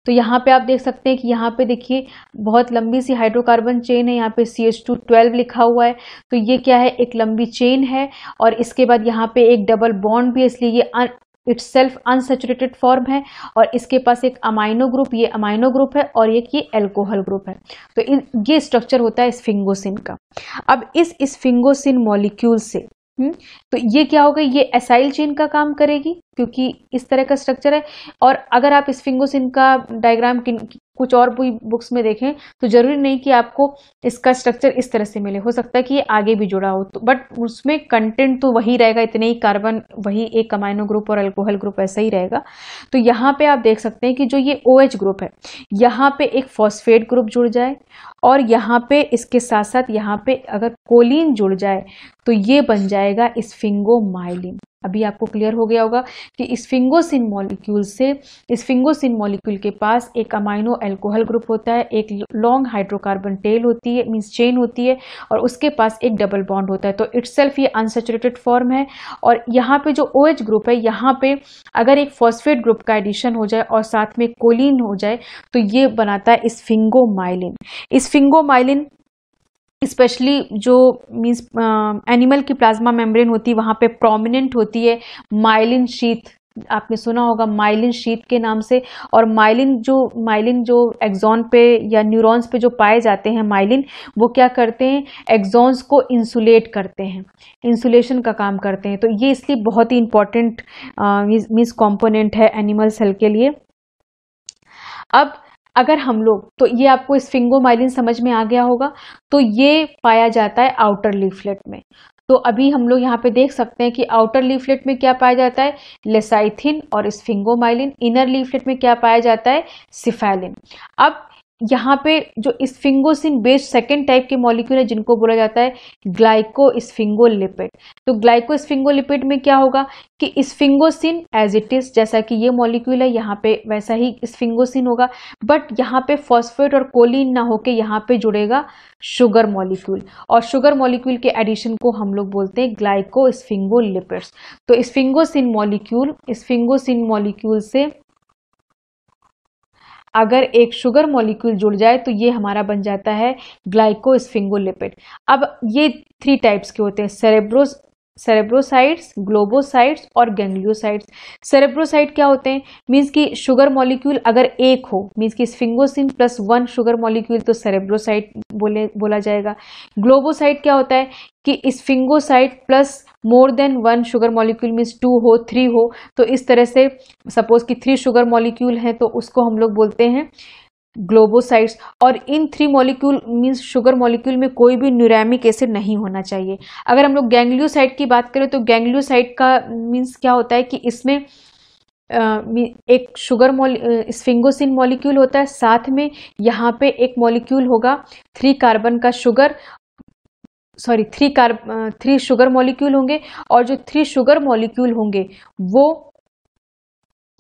तो यहाँ पे आप देख सकते हैं कि यहाँ पे देखिए बहुत लंबी सी हाइड्रोकार्बन चेन है, यहाँ पे सी एच टू ट्वेल्व लिखा हुआ है, तो ये क्या है, एक लंबी चेन है और इसके बाद यहाँ पे एक डबल बॉन्ड भी है, इसलिए ये इट्सेल्फ अनसैचुरेटेड फॉर्म है और इसके पास एक अमाइनो ग्रुप, ये अमाइनो ग्रुप है और एक ये एल्कोहल ग्रुप है। तो इन ये स्ट्रक्चर होता है स्फिंगोसिन का। अब इस स्फिंगोसिन मॉलिक्यूल से हुँ? तो ये क्या होगा, ये एसाइल चेन का काम करेगी क्योंकि इस तरह का स्ट्रक्चर है। और अगर आप स्फिंगोसिन का डायग्राम कुछ और भी बुक्स में देखें तो जरूरी नहीं कि आपको इसका स्ट्रक्चर इस तरह से मिले, हो सकता है कि ये आगे भी जुड़ा हो, तो बट उसमें कंटेंट तो वही रहेगा, इतने ही कार्बन, वही एक अमाइनो ग्रुप और अल्कोहल ग्रुप ऐसा ही रहेगा। तो यहाँ पे आप देख सकते हैं कि जो ये OH ग्रुप है, यहाँ पे एक फॉस्फेट ग्रुप जुड़ जाए और यहाँ पे इसके साथ साथ यहाँ पे अगर कोलीन जुड़ जाए तो ये बन जाएगा स्फिंगोमाइलिन। अभी आपको क्लियर हो गया होगा कि स्फिंगोसिन मॉलिक्यूल से, स्फिंगोसिन मॉलिक्यूल के पास एक अमाइनो एल्कोहल ग्रुप होता है, एक लॉन्ग हाइड्रोकार्बन टेल होती है, मींस चेन होती है, और उसके पास एक डबल बॉन्ड होता है। तो इट्सेल्फ ये अनसैचुरेटेड फॉर्म है और यहाँ पे जो OH ग्रुप है, यहाँ पे अगर एक फॉस्फेट ग्रुप का एडिशन हो जाए और साथ में कोलीन हो जाए तो ये बनाता है स्फिंगोमाइलिन। स्फिंगोमाइलिन स्पेशली जो मीन्स एनिमल की प्लाज्मा मेम्ब्रेन होती है वहाँ पे प्रोमिनेंट होती है। माइलिन शीथ आपने सुना होगा, माइलिन शीथ के नाम से, और माइलिन जो माइलिन जो एक्सॉन पे या न्यूरॉन्स पे जो पाए जाते हैं माइलिन, वो क्या करते हैं, एक्सॉन्स को इंसुलेट करते हैं, इंसुलेशन का काम करते हैं। तो ये इसलिए बहुत ही इंपॉर्टेंट मीन्स कॉम्पोनेंट है एनिमल सेल के लिए। अब अगर हम लोग, तो ये आपको स्फिंगोमाइलिन समझ में आ गया होगा, तो ये पाया जाता है आउटर लीफलेट में। तो अभी हम लोग यहाँ पे देख सकते हैं कि आउटर लीफलेट में क्या पाया जाता है, लेसिथिन और स्फिंगोमाइलिन। इनर लीफलेट में क्या पाया जाता है, सेफेलिन। अब यहाँ पे जो स्फिंगोसिन बेस्ड सेकेंड टाइप के मॉलिक्यूल है जिनको बोला जाता है ग्लाइकोस्फिंगोलिपिड। तो ग्लाइकोस्फिंगोलिपिड में क्या होगा कि स्फिंगोसिन एज इट इज, जैसा कि ये मॉलिक्यूल है यहाँ पे वैसा ही स्फिंगोसिन होगा, बट यहाँ पे फॉस्फेट और कोलीन ना होके यहाँ पे जुड़ेगा शुगर मॉलिक्यूल, और शुगर मॉलिक्यूल के एडिशन को हम लोग बोलते हैं ग्लाइकोस्फिंगोलिपिड्स। तो स्फिंगोसिन मॉलिक्यूल, स्फिंगोसिन मॉलिक्यूल से अगर एक शुगर मॉलिक्यूल जुड़ जाए तो ये हमारा बन जाता है ग्लाइकोस्फिंगोलिपिड। अब ये थ्री टाइप्स के होते हैं, सेरेब्रोस सेरेब्रोसाइड्स, ग्लोबोसाइड्स और गैंगलियोसाइड्स। सेरेब्रोसाइड क्या होते हैं, मींस कि शुगर मॉलिक्यूल अगर एक हो, मींस कि sphingosine plus one sugar molecule, तो सेरेब्रोसाइड बोले बोला जाएगा। ग्लोबोसाइड क्या होता है कि sphingoside plus more than one sugar molecule, means two हो, थ्री हो, तो इस तरह से सपोज कि थ्री शुगर मॉलिक्यूल हैं तो उसको हम लोग बोलते हैं ग्लोबोसाइड्स। और इन three molecule means sugar molecule में कोई भी न्यूरामिक एसिड नहीं होना चाहिए। अगर हम लोग गैंगलियोसाइड की बात करें तो गैंगलियोसाइड का मीन्स क्या होता है कि इसमें एक शुगर स्फिंगोसिन मॉलिक्यूल होता है, साथ में यहाँ पे एक मॉलिक्यूल होगा थ्री कार्बन का sugar sorry three carb three sugar molecule होंगे, और जो थ्री शुगर मॉलिक्यूल होंगे वो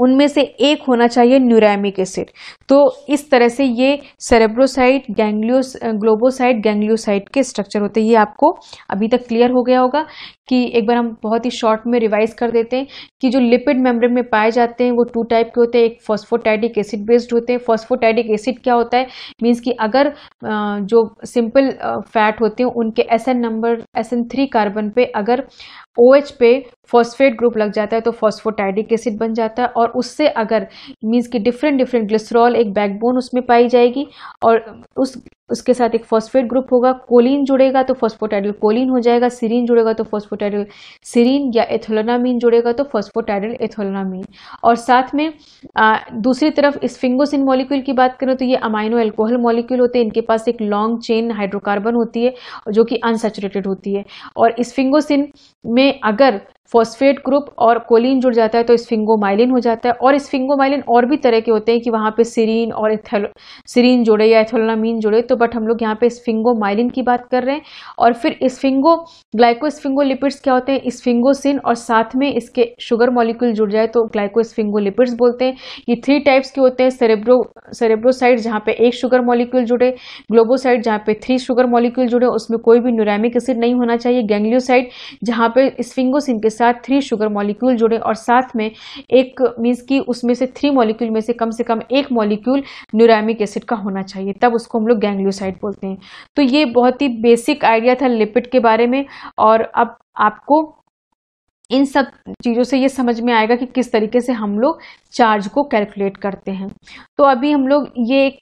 उनमें से एक होना चाहिए न्यूरामिक एसिड। तो इस तरह से ये सेरेब्रोसाइड, गैंगलियोस ग्लोबोसाइड, गैंगलियोसाइड के स्ट्रक्चर होते हैं। ये आपको अभी तक क्लियर हो गया होगा कि एक बार हम बहुत ही शॉर्ट में रिवाइज कर देते हैं कि जो लिपिड मेम्ब्रेन में पाए जाते हैं वो टू टाइप के होते हैं, एक फॉस्फोटाइडिक एसिड बेस्ड होते हैं। फॉस्फोटाइडिक एसिड क्या होता है, मीन्स कि अगर जो सिंपल फैट होते हैं उनके S N number S N three carbon पे अगर OH पे फॉस्फेट ग्रुप लग जाता है तो फॉस्फोटाइडिक एसिड बन जाता है, और उससे अगर मीन्स कि डिफरेंट डिफरेंट ग्लिसरॉल एक बैकबोन उसमें पाई जाएगी और उस उसके साथ एक फॉस्फेट ग्रुप होगा, कोलीन जुड़ेगा तो फॉस्फोटाइडिल कोलीन हो जाएगा, सीरीन जुड़ेगा तो फॉस्फोटाइडिल सीरीन, या एथेनॉलामाइन जुड़ेगा तो फॉस्फोटाइडिल एथेनॉलामाइन। और साथ में आ, दूसरी तरफ स्फिंगोसिन मॉलिक्यूल की बात करें तो ये अमाइनो एल्कोहल मॉलिक्यूल होते हैं, इनके पास एक लॉन्ग चेन हाइड्रोकार्बन होती है जो कि अनसैचुरेटेड होती है। और स्फिंगोसिन में अगर फॉस्फेट ग्रुप और कोलीन जुड़ जाता है तो स्फिंगोमाइलिन हो जाता है। और स्फिंगोमाइलिन और भी तरह के होते हैं कि वहाँ पे सेरीन और एथेल सेरीन जोड़े या एथेनॉलामाइन जोड़े, तो बट हम लोग यहाँ पे स्फिंगोमाइलिन की बात कर रहे हैं। और फिर स्फिंगो ग्लाइकोस्फिंगोलिपिड्स क्या होते हैं, स्फिंगोसिन और साथ में इसके शुगर मॉलिक्यूल जुड़ जाए तो ग्लाइकोस्फिंगोलिपिड्स बोलते हैं। ये थ्री टाइप्स के होते हैं, सेरेब्रो सेरेब्रोसाइड्स जहाँ पे एक शुगर मॉलिक्यूल जुड़े, ग्लोबोसाइड जहाँ पे थ्री शुगर मॉलिक्यूल जुड़े उसमें कोई भी न्यूरामिक एसिड नहीं होना चाहिए, गैंगलियोसाइड जहाँ पे स्फिंगोसिन के साथ थ्री शुगर मॉलिक्यूल जुड़े और साथ में एक मींस कि उसमें से थ्री मॉलिक्यूल में से कम से कम एक मॉलिक्यूल न्यूरामिक एसिड का होना चाहिए, तब उसको हम लोग गैंगलियोसाइड बोलते हैं। तो ये बहुत ही बेसिक आइडिया था लिपिड के बारे में, और अब आपको इन सब चीज़ों से ये समझ में आएगा कि किस तरीके से हम लोग चार्ज को कैलकुलेट करते हैं। तो अभी हम लोग ये एक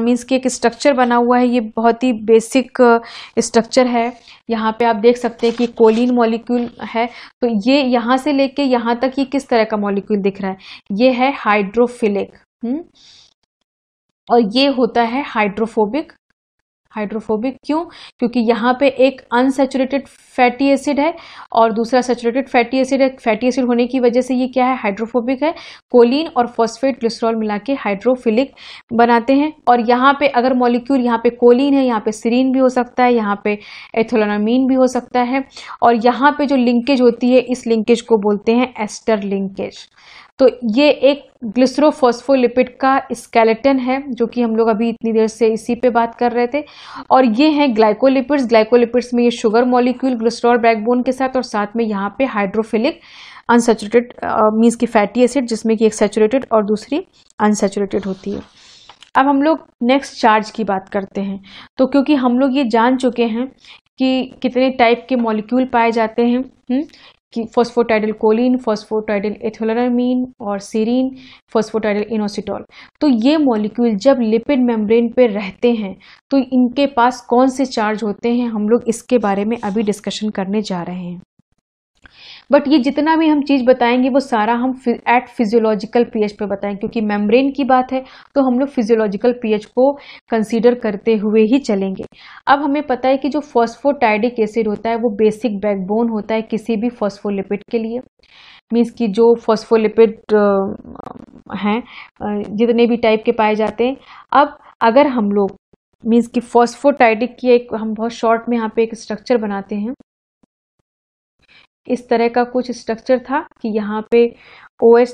मीन्स uh, कि एक स्ट्रक्चर बना हुआ है, ये बहुत ही बेसिक स्ट्रक्चर है। यहाँ पे आप देख सकते हैं कि कोलीन मॉलिक्यूल है, तो ये यहाँ से लेके यहाँ तक ये किस तरह का मॉलिक्यूल दिख रहा है, ये है हाइड्रोफिलिक हम्म और ये होता है हाइड्रोफोबिक। हाइड्रोफोबिक क्यों, क्योंकि यहाँ पे एक अनसैचुरेटेड फैटी एसिड है और दूसरा सैचुरेटेड फैटी एसिड है। फैटी एसिड होने की वजह से ये क्या है, हाइड्रोफोबिक है। कोलीन और फॉस्फेट ग्लिसरॉल मिला के हाइड्रोफिलिक बनाते हैं। और यहाँ पे अगर मॉलिक्यूल यहाँ पे कोलीन है, यहाँ पे सीरीन भी हो सकता है, यहाँ पे एथेनॉलामाइन भी हो सकता है। और यहाँ पर जो लिंकेज होती है, इस लिंकेज को बोलते हैं एस्टर लिंकेज। तो ये एक ग्लिसरोफॉस्फोलिपिड का स्केलेटन है, जो कि हम लोग अभी इतनी देर से इसी पे बात कर रहे थे। और ये है ग्लाइकोलिपिड्स। ग्लाइकोलिपिड्स में ये शुगर मॉलिक्यूल ग्लिसरॉल बैकबोन के साथ और साथ में यहाँ पे हाइड्रोफिलिक अनसैचुरेटेड मींस की फैटी एसिड, जिसमें कि एक सैचुरेटेड और दूसरी अनसैचुरेटेड होती है। अब हम लोग नेक्स्ट चार्ज की बात करते हैं। तो क्योंकि हम लोग ये जान चुके हैं कि कितने टाइप के मॉलिक्यूल पाए जाते हैं हुँ? कि फॉस्फेटिडिल कोलीन, फॉस्फेटिडिल एथेनॉलामाइन और सेरीन, फॉस्फेटिडिल इनोसिटॉल। तो ये मॉलिक्यूल जब लिपिड मेम्ब्रेन पे रहते हैं तो इनके पास कौन से चार्ज होते हैं, हम लोग इसके बारे में अभी डिस्कशन करने जा रहे हैं। बट ये जितना भी हम चीज़ बताएंगे वो सारा हम एट फिजियोलॉजिकल पीएच पे बताएंगे, क्योंकि मेम्ब्रेन की बात है तो हम लोग फिजियोलॉजिकल पीएच को कंसीडर करते हुए ही चलेंगे। अब हमें पता है कि जो फॉस्फोटाइडिक एसिड होता है वो बेसिक बैकबोन होता है किसी भी फॉस्फोलिपिड के लिए। मीन्स कि जो फॉस्फोलिपिड हैं जितने भी टाइप के पाए जाते हैं। अब अगर हम लोग मीन्स कि फॉस्फोटाइडिक की एक हम बहुत शॉर्ट में यहाँ पे एक स्ट्रक्चर बनाते हैं, इस तरह का कुछ स्ट्रक्चर था कि यहाँ पे ओ एच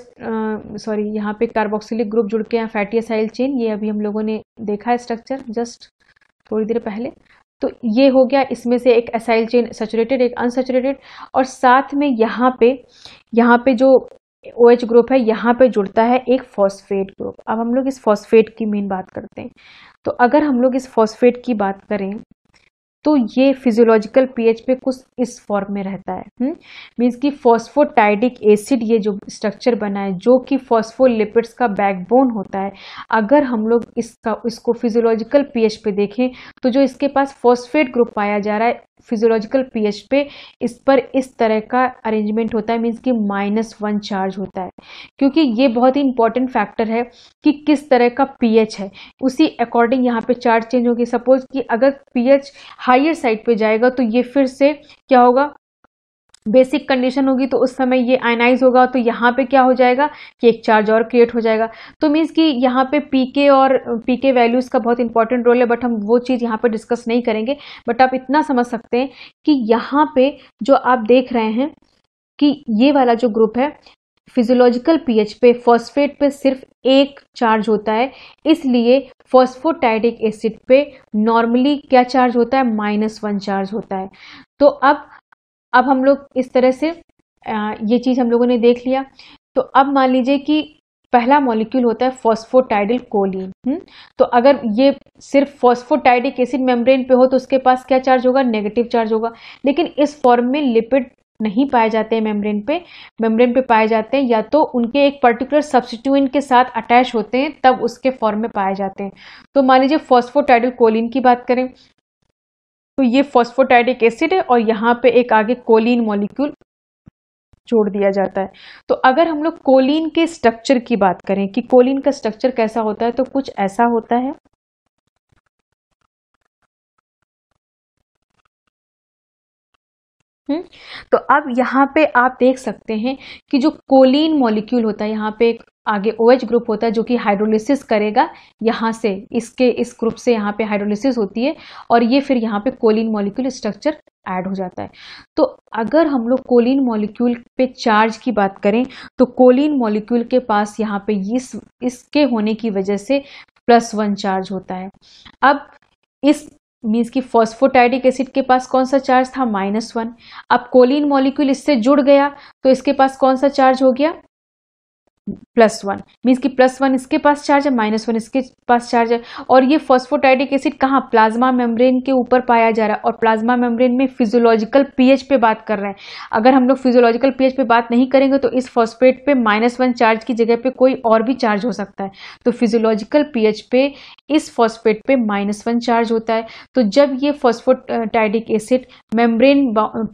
सॉरी यहाँ पे कार्बोक्सिलिक ग्रुप जुड़ के यहाँ फैटी एसाइल चेन, ये अभी हम लोगों ने देखा है स्ट्रक्चर जस्ट थोड़ी देर पहले। तो ये हो गया, इसमें से एक एसाइल चेन सैचुरेटेड, एक अनसैचुरेटेड, और साथ में यहाँ पे यहाँ पे जो ओ एच ग्रुप है यहाँ पे जुड़ता है एक फॉस्फेट ग्रुप। अब हम लोग इस फॉस्फेट की मेन बात करते हैं। तो अगर हम लोग इस फॉस्फेट की बात करें तो ये फिजियोलॉजिकल पीएच पे कुछ इस फॉर्म में रहता है। मींस कि फॉस्फोटाइडिक एसिड ये जो स्ट्रक्चर बना है जो कि फॉस्फोलिपिड्स का बैकबोन होता है, अगर हम लोग इसका इसको फिजियोलॉजिकल पीएच पे देखें तो जो इसके पास फॉस्फेट ग्रुप पाया जा रहा है फिजियोलॉजिकल पीएच पे, इस पर इस तरह का अरेंजमेंट होता है। मींस कि माइनस वन चार्ज होता है, क्योंकि ये बहुत ही इंपॉर्टेंट फैक्टर है कि किस तरह का पीएच है, उसी अकॉर्डिंग यहाँ पे चार्ज चेंज होगी। सपोज कि अगर पीएच हायर साइड पे जाएगा तो ये फिर से क्या होगा, बेसिक कंडीशन होगी, तो उस समय ये आयनाइज होगा, तो यहाँ पे क्या हो जाएगा कि एक चार्ज और क्रिएट हो जाएगा। तो मीन्स कि यहाँ पे पीके और पीके वैल्यूज़ का बहुत इंपॉर्टेंट रोल है, बट हम वो चीज़ यहाँ पे डिस्कस नहीं करेंगे। बट आप इतना समझ सकते हैं कि यहाँ पे जो आप देख रहे हैं कि ये वाला जो ग्रुप है फिजियोलॉजिकल पीएच पे फॉस्फेट पे सिर्फ एक चार्ज होता है, इसलिए फॉस्फोटाइडिक एसिड पे नॉर्मली क्या चार्ज होता है, माइनस वन चार्ज होता है। तो अब अब हम लोग इस तरह से आ, ये चीज़ हम लोगों ने देख लिया। तो अब मान लीजिए कि पहला मॉलिक्यूल होता है फॉस्फोटाइडिल कोलीन। तो अगर ये सिर्फ फॉस्फोटाइडिक एसिड मेम्ब्रेन पे हो तो उसके पास क्या चार्ज होगा, नेगेटिव चार्ज होगा। लेकिन इस फॉर्म में लिपिड नहीं पाए जाते हैं मेम्ब्रेन पे मेम्ब्रेन पे पाए जाते हैं या तो उनके एक पर्टिकुलर सब्सटीट्यूएंट के साथ अटैच होते हैं तब उसके फॉर्म में पाए जाते हैं। तो मान लीजिए फॉस्फोटाइडिल कोलीन की बात करें तो ये फॉस्फोटाइडिक एसिड है और यहाँ पे एक आगे कोलीन मॉलिक्यूल जोड़ दिया जाता है। तो अगर हम लोग कोलीन के स्ट्रक्चर की बात करें कि कोलीन का स्ट्रक्चर कैसा होता है, तो कुछ ऐसा होता है। हुँ? तो अब यहाँ पे आप देख सकते हैं कि जो कोलीन मॉलिक्यूल होता है, यहाँ पे एक आगे ओएच ग्रुप होता है जो कि हाइड्रोलिसिस करेगा यहाँ से, इसके इस ग्रुप से यहाँ पे हाइड्रोलिसिस होती है और ये फिर यहाँ पे कोलीन मॉलिक्यूल स्ट्रक्चर ऐड हो जाता है। तो अगर हम लोग कोलीन मॉलिक्यूल पे चार्ज की बात करें तो कोलीन मॉलिक्यूल के पास यहाँ पे इस इसके होने की वजह से प्लस वन चार्ज होता है। अब इस मीन्स कि फॉस्फोटाइडिक एसिड के पास कौन सा चार्ज था? Minus one. अब कोलीन मॉलिक्यूल इससे जुड़ गया तो इसके पास कौन सा चार्ज हो गया? Plus one. मीन्स कि प्लस वन इसके पास चार्ज है, माइनस वन इसके पास चार्ज है। और ये फॉस्फोटाइडिक एसिड कहाँ? प्लाज्मा मेम्ब्रेन के ऊपर पाया जा रहा है। और प्लाज्मा मेम्ब्रेन में फिजियोलॉजिकल पीएच पे बात कर रहे हैं। अगर हम लोग फिजियोलॉजिकल पीएच पे बात नहीं करेंगे तो इस फॉस्फेट पे माइनस वन चार्ज की जगह पे कोई और भी चार्ज हो सकता है। तो फिजियोलॉजिकल पीएच पे इस फॉस्फेट पे माइनस वन चार्ज होता है। तो जब ये फॉस्फोटाइडिक एसिड मेम्ब्रेन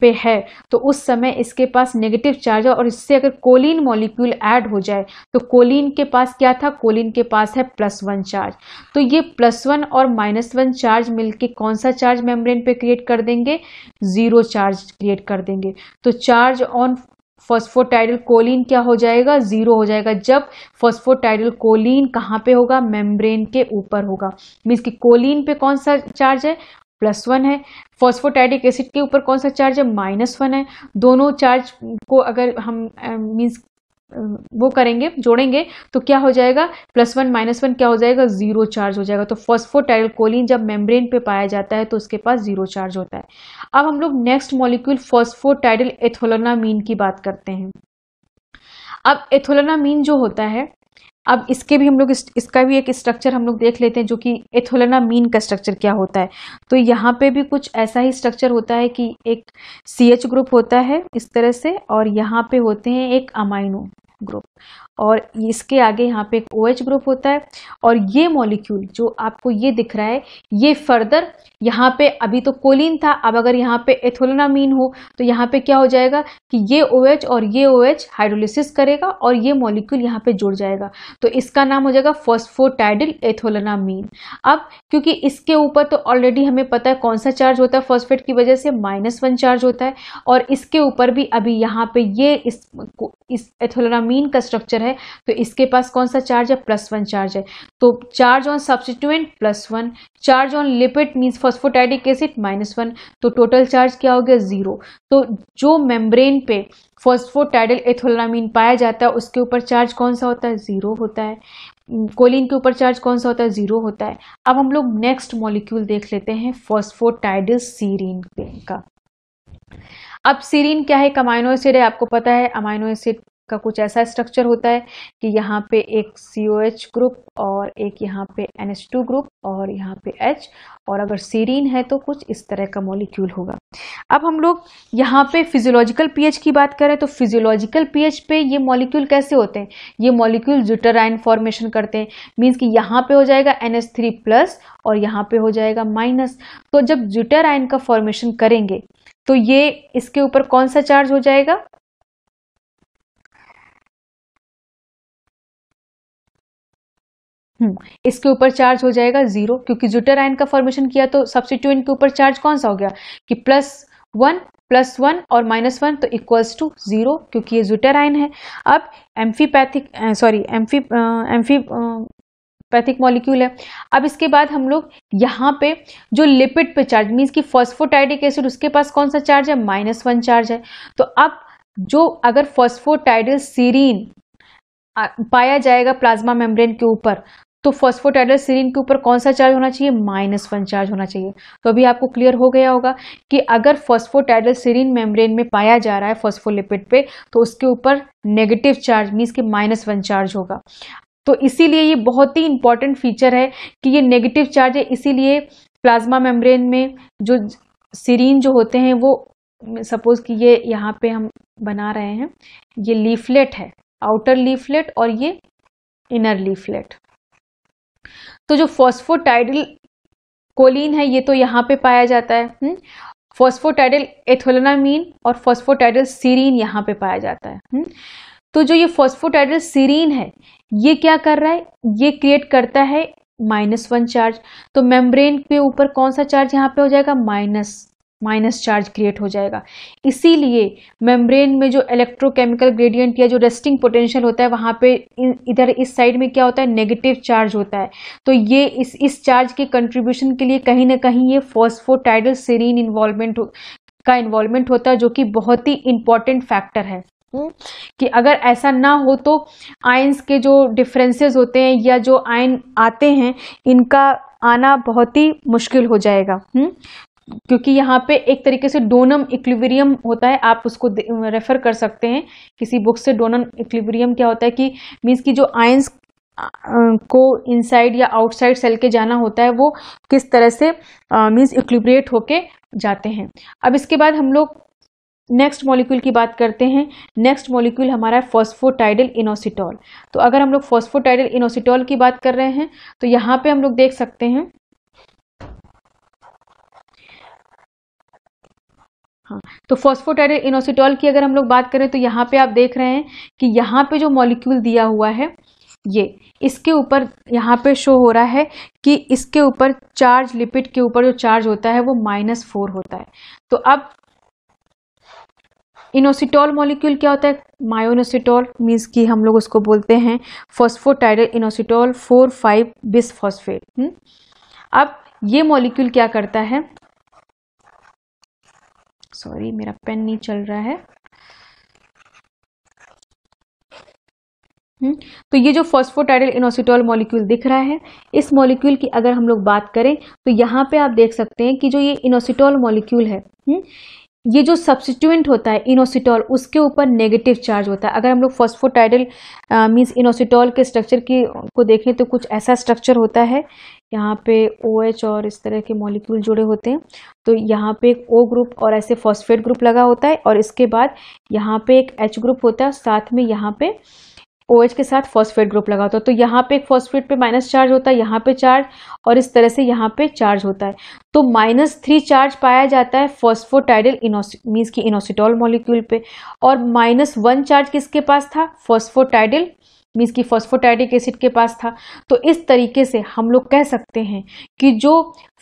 पे है तो उस समय इसके पास नेगेटिव चार्ज है और इससे अगर कोलिन मॉलिक्यूल ऐड हो जाए तो कोलीन के पास क्या था? कोलीन के पास है प्लस वन चार्ज। तो ये प्लस वन और माइनस वन चार्ज मिलके कौन सा चार्ज मेम्ब्रेन पे क्रिएट कर देंगे? जीरो चार्ज क्रिएट कर देंगे। तो चार्ज ऑन फॉस्फोटाइडिल कोलीन क्या हो जाएगा? जीरो हो जाएगा। जब फॉस्फोटाइडिल कोलीन कहाँ पे होगा? मेम्ब्रेन के ऊपर होगा। मीन्स कि कोलीन पे कौन सा चार्ज है? प्लस वन है। फॉस्फोटाइडिक एसिड के ऊपर कौन सा चार्ज है? माइनस वन है। दोनों चार्ज को अगर हम मीन्स वो करेंगे, जोड़ेंगे तो क्या हो जाएगा? प्लस वन माइनस वन क्या हो जाएगा? जीरो चार्ज हो जाएगा। तो फॉस्फोटाइल कोलीन जब मेम्ब्रेन पे पाया जाता है तो उसके पास जीरो चार्ज होता है। अब हम लोग नेक्स्ट मॉलिक्यूल फॉस्फोटाइडिल एथेनॉलामाइन की बात करते हैं। अब एथेनॉलामाइन जो होता है, अब इसके भी हम लोग इस, इसका भी एक स्ट्रक्चर हम लोग देख लेते हैं जो कि एथेनॉलामाइन का स्ट्रक्चर क्या होता है। तो यहाँ पे भी कुछ ऐसा ही स्ट्रक्चर होता है कि एक सी एच ग्रुप होता है इस तरह से, और यहाँ पे होते हैं एक अमाइनो ग्रुप, और इसके आगे यहाँ पे एक ओ एच ग्रुप होता है। और ये मॉलिक्यूल जो आपको ये दिख रहा है, ये फर्दर यहाँ पे अभी तो कोलिन था, अब अगर यहाँ पे एथेनॉलामाइन हो तो यहाँ पे क्या हो जाएगा कि ये ओ एच और ये ओ एच हाइड्रोलिसिस करेगा और ये मॉलिक्यूल यहाँ पे जुड़ जाएगा। तो इसका नाम हो जाएगा फॉस्फोटाइडिल एथेनॉलामाइन। अब क्योंकि इसके ऊपर तो ऑलरेडी हमें पता है कौन सा चार्ज होता है, फॉस्फेट की वजह से माइनस वन चार्ज होता है, और इसके ऊपर भी अभी यहाँ पे ये इस, इस एथेनॉलामाइन का स्ट्रक्चर है तो इसके पास कौन सा चार्ज है? प्लस वन चार्ज है। तो charge on substituent plus one, charge on lipid means phosphatidic acid minus one, तो टोटल चार्ज क्या हो गया? जीरो। तो जो मेम्ब्रेन पे फॉस्फोटाइडिल एथेनॉलामाइन पाया जाता है उसके ऊपर चार्ज कौन सा होता है? जीरो होता है। कोलिन के ऊपर चार्ज कौन सा होता है? जीरो होता है। अब हम लोग नेक्स्ट मॉलिक्यूल देख लेते हैं फॉस्फोटाइडिल सेरीन का। अब सेरीन क्या है? अमाइनो एसिड है, आपको पता है। अमाइनो एसिड का कुछ ऐसा स्ट्रक्चर होता है कि यहाँ पे एक सी ओ एच ग्रुप और एक यहाँ पे एन एच टू ग्रुप और यहाँ पे H, और अगर सेरीन है तो कुछ इस तरह का मॉलिक्यूल होगा। अब हम लोग यहाँ पे फिजियोलॉजिकल पीएच की बात करें तो फिजियोलॉजिकल पीएच पे ये मॉलिक्यूल कैसे होते हैं? ये मॉलिक्यूल ड्यूटराइन फॉर्मेशन करते हैं। मीन्स कि यहाँ पे हो जाएगा एन एच थ्री प्लस और यहाँ पे हो जाएगा माइनस। तो जब ड्यूटराइन का फॉर्मेशन करेंगे तो ये इसके ऊपर कौन सा चार्ज हो जाएगा? हम्म इसके ऊपर चार्ज हो जाएगा जीरो, क्योंकि ड्यूटराइन का फॉर्मेशन किया तो सब्स्टिट्यूएंट के ऊपर चार्ज कौन सा हो गया कि प्लस वन प्लस वन और माइनस वन, तो इक्वल्स टू जीरो, क्योंकि ये ड्यूटराइन है। अब amphipathic sorry amphi amphipathic molecule है। अब इसके बाद हम लोग यहाँ पे जो लिपिड पे चार्ज मीन्स कि फॉस्फोटाइडिक एसिड, उसके पास कौन सा चार्ज है? माइनस वन चार्ज है। तो अब जो अगर फॉस्फोटाइडिल सेरीन पाया जाएगा प्लाज्मा मेम्ब्रेन के ऊपर तो फॉस्फोटाइडिल सेरीन के ऊपर कौन सा चार्ज होना चाहिए? माइनस वन चार्ज होना चाहिए। तो अभी आपको क्लियर हो गया होगा कि अगर फॉस्फोटाइडिल सेरीन मेम्ब्रेन में पाया जा रहा है फॉस्फोलिपिड पे तो उसके ऊपर नेगेटिव चार्ज मीन्स कि माइनस वन चार्ज होगा। तो इसीलिए ये बहुत ही इंपॉर्टेंट फीचर है कि ये नेगेटिव चार्ज है, इसीलिए प्लाज्मा मेम्ब्रेन में जो सेरीन जो होते हैं वो सपोज कि ये यहाँ पे हम बना रहे हैं, ये लीफलेट है, आउटर लीफलेट और ये इनर लीफलेट। तो जो फॉस्फोटाइडिल कोलीन है ये तो यहाँ पे पाया जाता है, फॉस्फोटाइडिल एथेनॉलामाइन और फॉस्फोटाइडिल सेरीन यहाँ पे पाया जाता है। हुँ? तो जो ये फॉस्फोटाइडिल सेरीन है ये क्या कर रहा है? ये क्रिएट करता है माइनस वन चार्ज। तो मेम्ब्रेन के ऊपर कौन सा चार्ज यहाँ पे हो जाएगा? माइनस माइनस चार्ज क्रिएट हो जाएगा। इसीलिए मेम्ब्रेन में जो इलेक्ट्रोकेमिकल ग्रेडियंट या जो रेस्टिंग पोटेंशियल होता है वहाँ पे इधर इस साइड में क्या होता है, नेगेटिव चार्ज होता है। तो ये इस इस चार्ज के कंट्रीब्यूशन के लिए कहीं ना कहीं ये फॉस्फेटिडिल सेरीन इन्वॉल्वमेंट का इन्वॉल्वमेंट होता है, जो कि बहुत ही इंपॉर्टेंट फैक्टर है कि अगर ऐसा ना हो तो आयंस के जो डिफरेंसेस होते हैं या जो आयन आते हैं इनका आना बहुत ही मुश्किल हो जाएगा। हुँ? क्योंकि यहाँ पे एक तरीके से डोनन इक्विलिब्रियम होता है, आप उसको रेफर कर सकते हैं किसी बुक से। डोनन इक्विलिब्रियम क्या होता है कि मीन्स की जो आयंस को इनसाइड या आउटसाइड सेल के जाना होता है वो किस तरह से मीन्स इक्विलिब्रेट होके जाते हैं। अब इसके बाद हम लोग नेक्स्ट मॉलिक्यूल की बात करते हैं। नेक्स्ट मॉलिक्यूल हमारा है फॉस्फेटिडिल इनोसिटॉल। तो अगर हम लोग फॉस्फेटिडिल इनोसिटॉल की बात कर रहे हैं तो यहाँ पे हम लोग देख सकते हैं, हाँ, तो फॉस्फेटिडिल इनोसिटॉल की अगर हम लोग बात करें तो यहाँ पे आप देख रहे हैं कि यहाँ पे जो मॉलिक्यूल दिया हुआ है ये इसके ऊपर यहाँ पे शो हो रहा है कि इसके ऊपर चार्ज, लिपिड के ऊपर जो चार्ज होता है वो माइनस फोर होता है। तो अब इनोसिटॉल मॉलिक्यूल क्या होता है, मायोइनोसिटॉल मीन्स कि हम लोग उसको बोलते हैं phosphatidyl inositol four five bis phosphate. अब ये मॉलिक्यूल क्या करता है, सॉरी मेरा पेन नहीं चल रहा है। हुँ? तो ये जो फॉस्फेटिडिल इनोसिटॉल मॉलिक्यूल दिख रहा है, इस मॉलिक्यूल की अगर हम लोग बात करें तो यहाँ पे आप देख सकते हैं कि जो ये इनोसिटॉल मॉलिक्यूल है, हुँ? ये जो सब्स्टिट्यूएंट होता है इनोसिटॉल उसके ऊपर नेगेटिव चार्ज होता है। अगर हम लोग फॉस्फेटिडिल मीन्स इनोसिटॉल के स्ट्रक्चर की को देखें तो कुछ ऐसा स्ट्रक्चर होता है, यहाँ पे OH और इस तरह के मॉलिक्यूल जुड़े होते हैं। तो यहाँ पे एक O ग्रुप और ऐसे फॉस्फेट ग्रुप लगा होता है और इसके बाद यहाँ पे एक H ग्रुप होता है, साथ में यहाँ पे OH के साथ फॉस्फेट ग्रुप लगा होता है। तो यहाँ पे एक फॉस्फेट पे माइनस चार्ज होता है, यहाँ पे चार्ज और इस तरह से यहाँ पे चार्ज होता है। तो माइनस थ्री चार्ज पाया जाता है फॉस्फेटिडिल इनोसि मीन्स की इनोसिटॉल मॉलिक्यूल पे, और माइनस वन चार्ज किसके पास था, फॉस्फेटिडिल मीन्स की फॉस्फेटिडिक एसिड के पास था। तो इस तरीके से हम लोग कह सकते हैं कि जो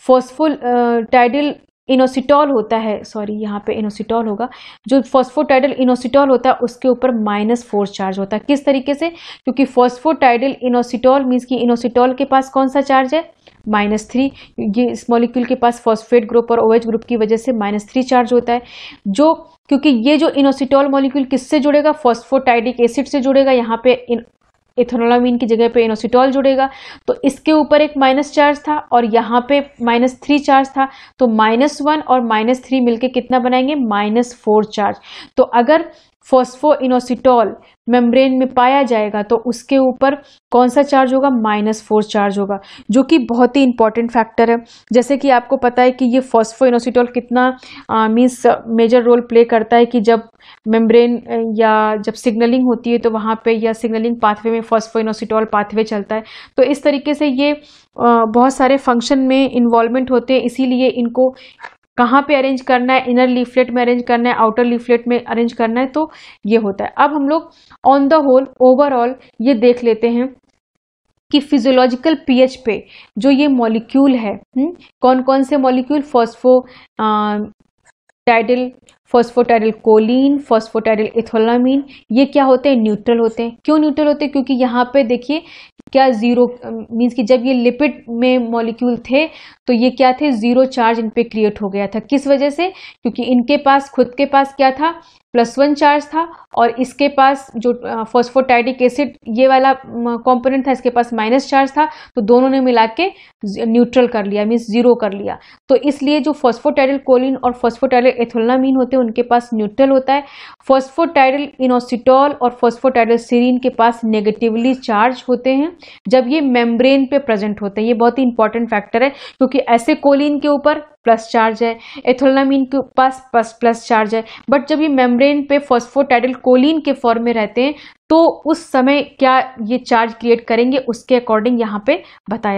फॉस्फेटिडिल इनोसिटॉल होता है, सॉरी यहाँ पे इनोसिटॉल होगा, जो फॉस्फेटिडिल इनोसिटॉल होता है उसके ऊपर माइनस फोर चार्ज होता है। किस तरीके से, क्योंकि फॉस्फेटिडिल इनोसिटॉल मीन्स की इनोसिटॉल के पास कौन सा चार्ज है, माइनस थ्री। ये इस मॉलिक्यूल के पास फॉस्फेट ग्रुप और ओएच ग्रुप की वजह से माइनस थ्री चार्ज होता है, जो क्योंकि ये जो इनोसिटॉल मॉलिक्यूल किससे जुड़ेगा, फॉस्फेटिडिक एसिड से जुड़ेगा। यहाँ पे एथेनॉलामाइन की जगह पे इनोसिटॉल जुड़ेगा, तो इसके ऊपर एक माइनस चार्ज था और यहाँ पे माइनस थ्री चार्ज था। तो माइनस वन और माइनस थ्री मिलकर कितना बनाएंगे, माइनस फोर चार्ज। तो अगर फॉस्फो इनोसिटॉल मेम्ब्रेन में पाया जाएगा तो उसके ऊपर कौन सा चार्ज होगा, माइनस फोर चार्ज होगा, जो कि बहुत ही इंपॉर्टेंट फैक्टर है। जैसे कि आपको पता है कि ये फॉस्फो इनोसिटॉल कितना मीन्स मेजर रोल प्ले करता है कि जब मेम्ब्रेन या जब सिग्नलिंग होती है तो वहाँ पे या सिग्नलिंग पाथवे में फॉस्फो इनोसिटॉल पाथवे चलता है। तो इस तरीके से ये आ, बहुत सारे फंक्शन में इन्वॉल्वमेंट होते हैं, इसीलिए इनको कहाँ पे अरेंज करना है, इनर लीफलेट में अरेंज करना है, आउटर लीफलेट में अरेंज करना है, तो ये होता है। अब हम लोग ऑन द होल ओवरऑल ये देख लेते हैं कि फिजियोलॉजिकल पीएच पे जो ये मॉलिक्यूल है, हुँ? कौन कौन से molecule, phosphatidyl phosphatidyl choline, phosphatidyl ethanolamine, ये क्या होते हैं, न्यूट्रल होते हैं। क्यों न्यूट्रल होते हैं, क्योंकि यहाँ पे देखिए क्या जीरो मीन्स कि जब ये लिपिड में मॉलिक्यूल थे तो ये क्या थे, जीरो चार्ज इन पे क्रिएट हो गया था। किस वजह से, क्योंकि इनके पास खुद के पास क्या था, प्लस वन चार्ज था, और इसके पास जो फॉस्फेटिडिक एसिड ये वाला कंपोनेंट था इसके पास माइनस चार्ज था, तो दोनों ने मिला के न्यूट्रल कर लिया मीन्स जीरो कर लिया। तो इसलिए जो फॉस्फेटिडिल कोलीन और फॉस्फेटिडिल एथेनॉलामाइन होते हैं उनके पास न्यूट्रल होता है। फॉस्फेटिडिल इनोसिटॉल और फॉस्फेटिडिल सेरीन के पास नेगेटिवली चार्ज होते हैं जब ये मेम्ब्रेन पे प्रेजेंट होते हैं। ये बहुत ही इंपॉर्टेंट फैक्टर है, क्योंकि ऐसे कोलीन के ऊपर प्लस चार्ज है, एथेनॉलामाइन के पास प्लस प्लस चार्ज है, बट जब ये मेम्ब्रेन पे फॉस्फेटिडिल कोलीन के फॉर्म में रहते हैं तो उस समय क्या ये चार्ज क्रिएट करेंगे उसके अकॉर्डिंग यहाँ पे बताया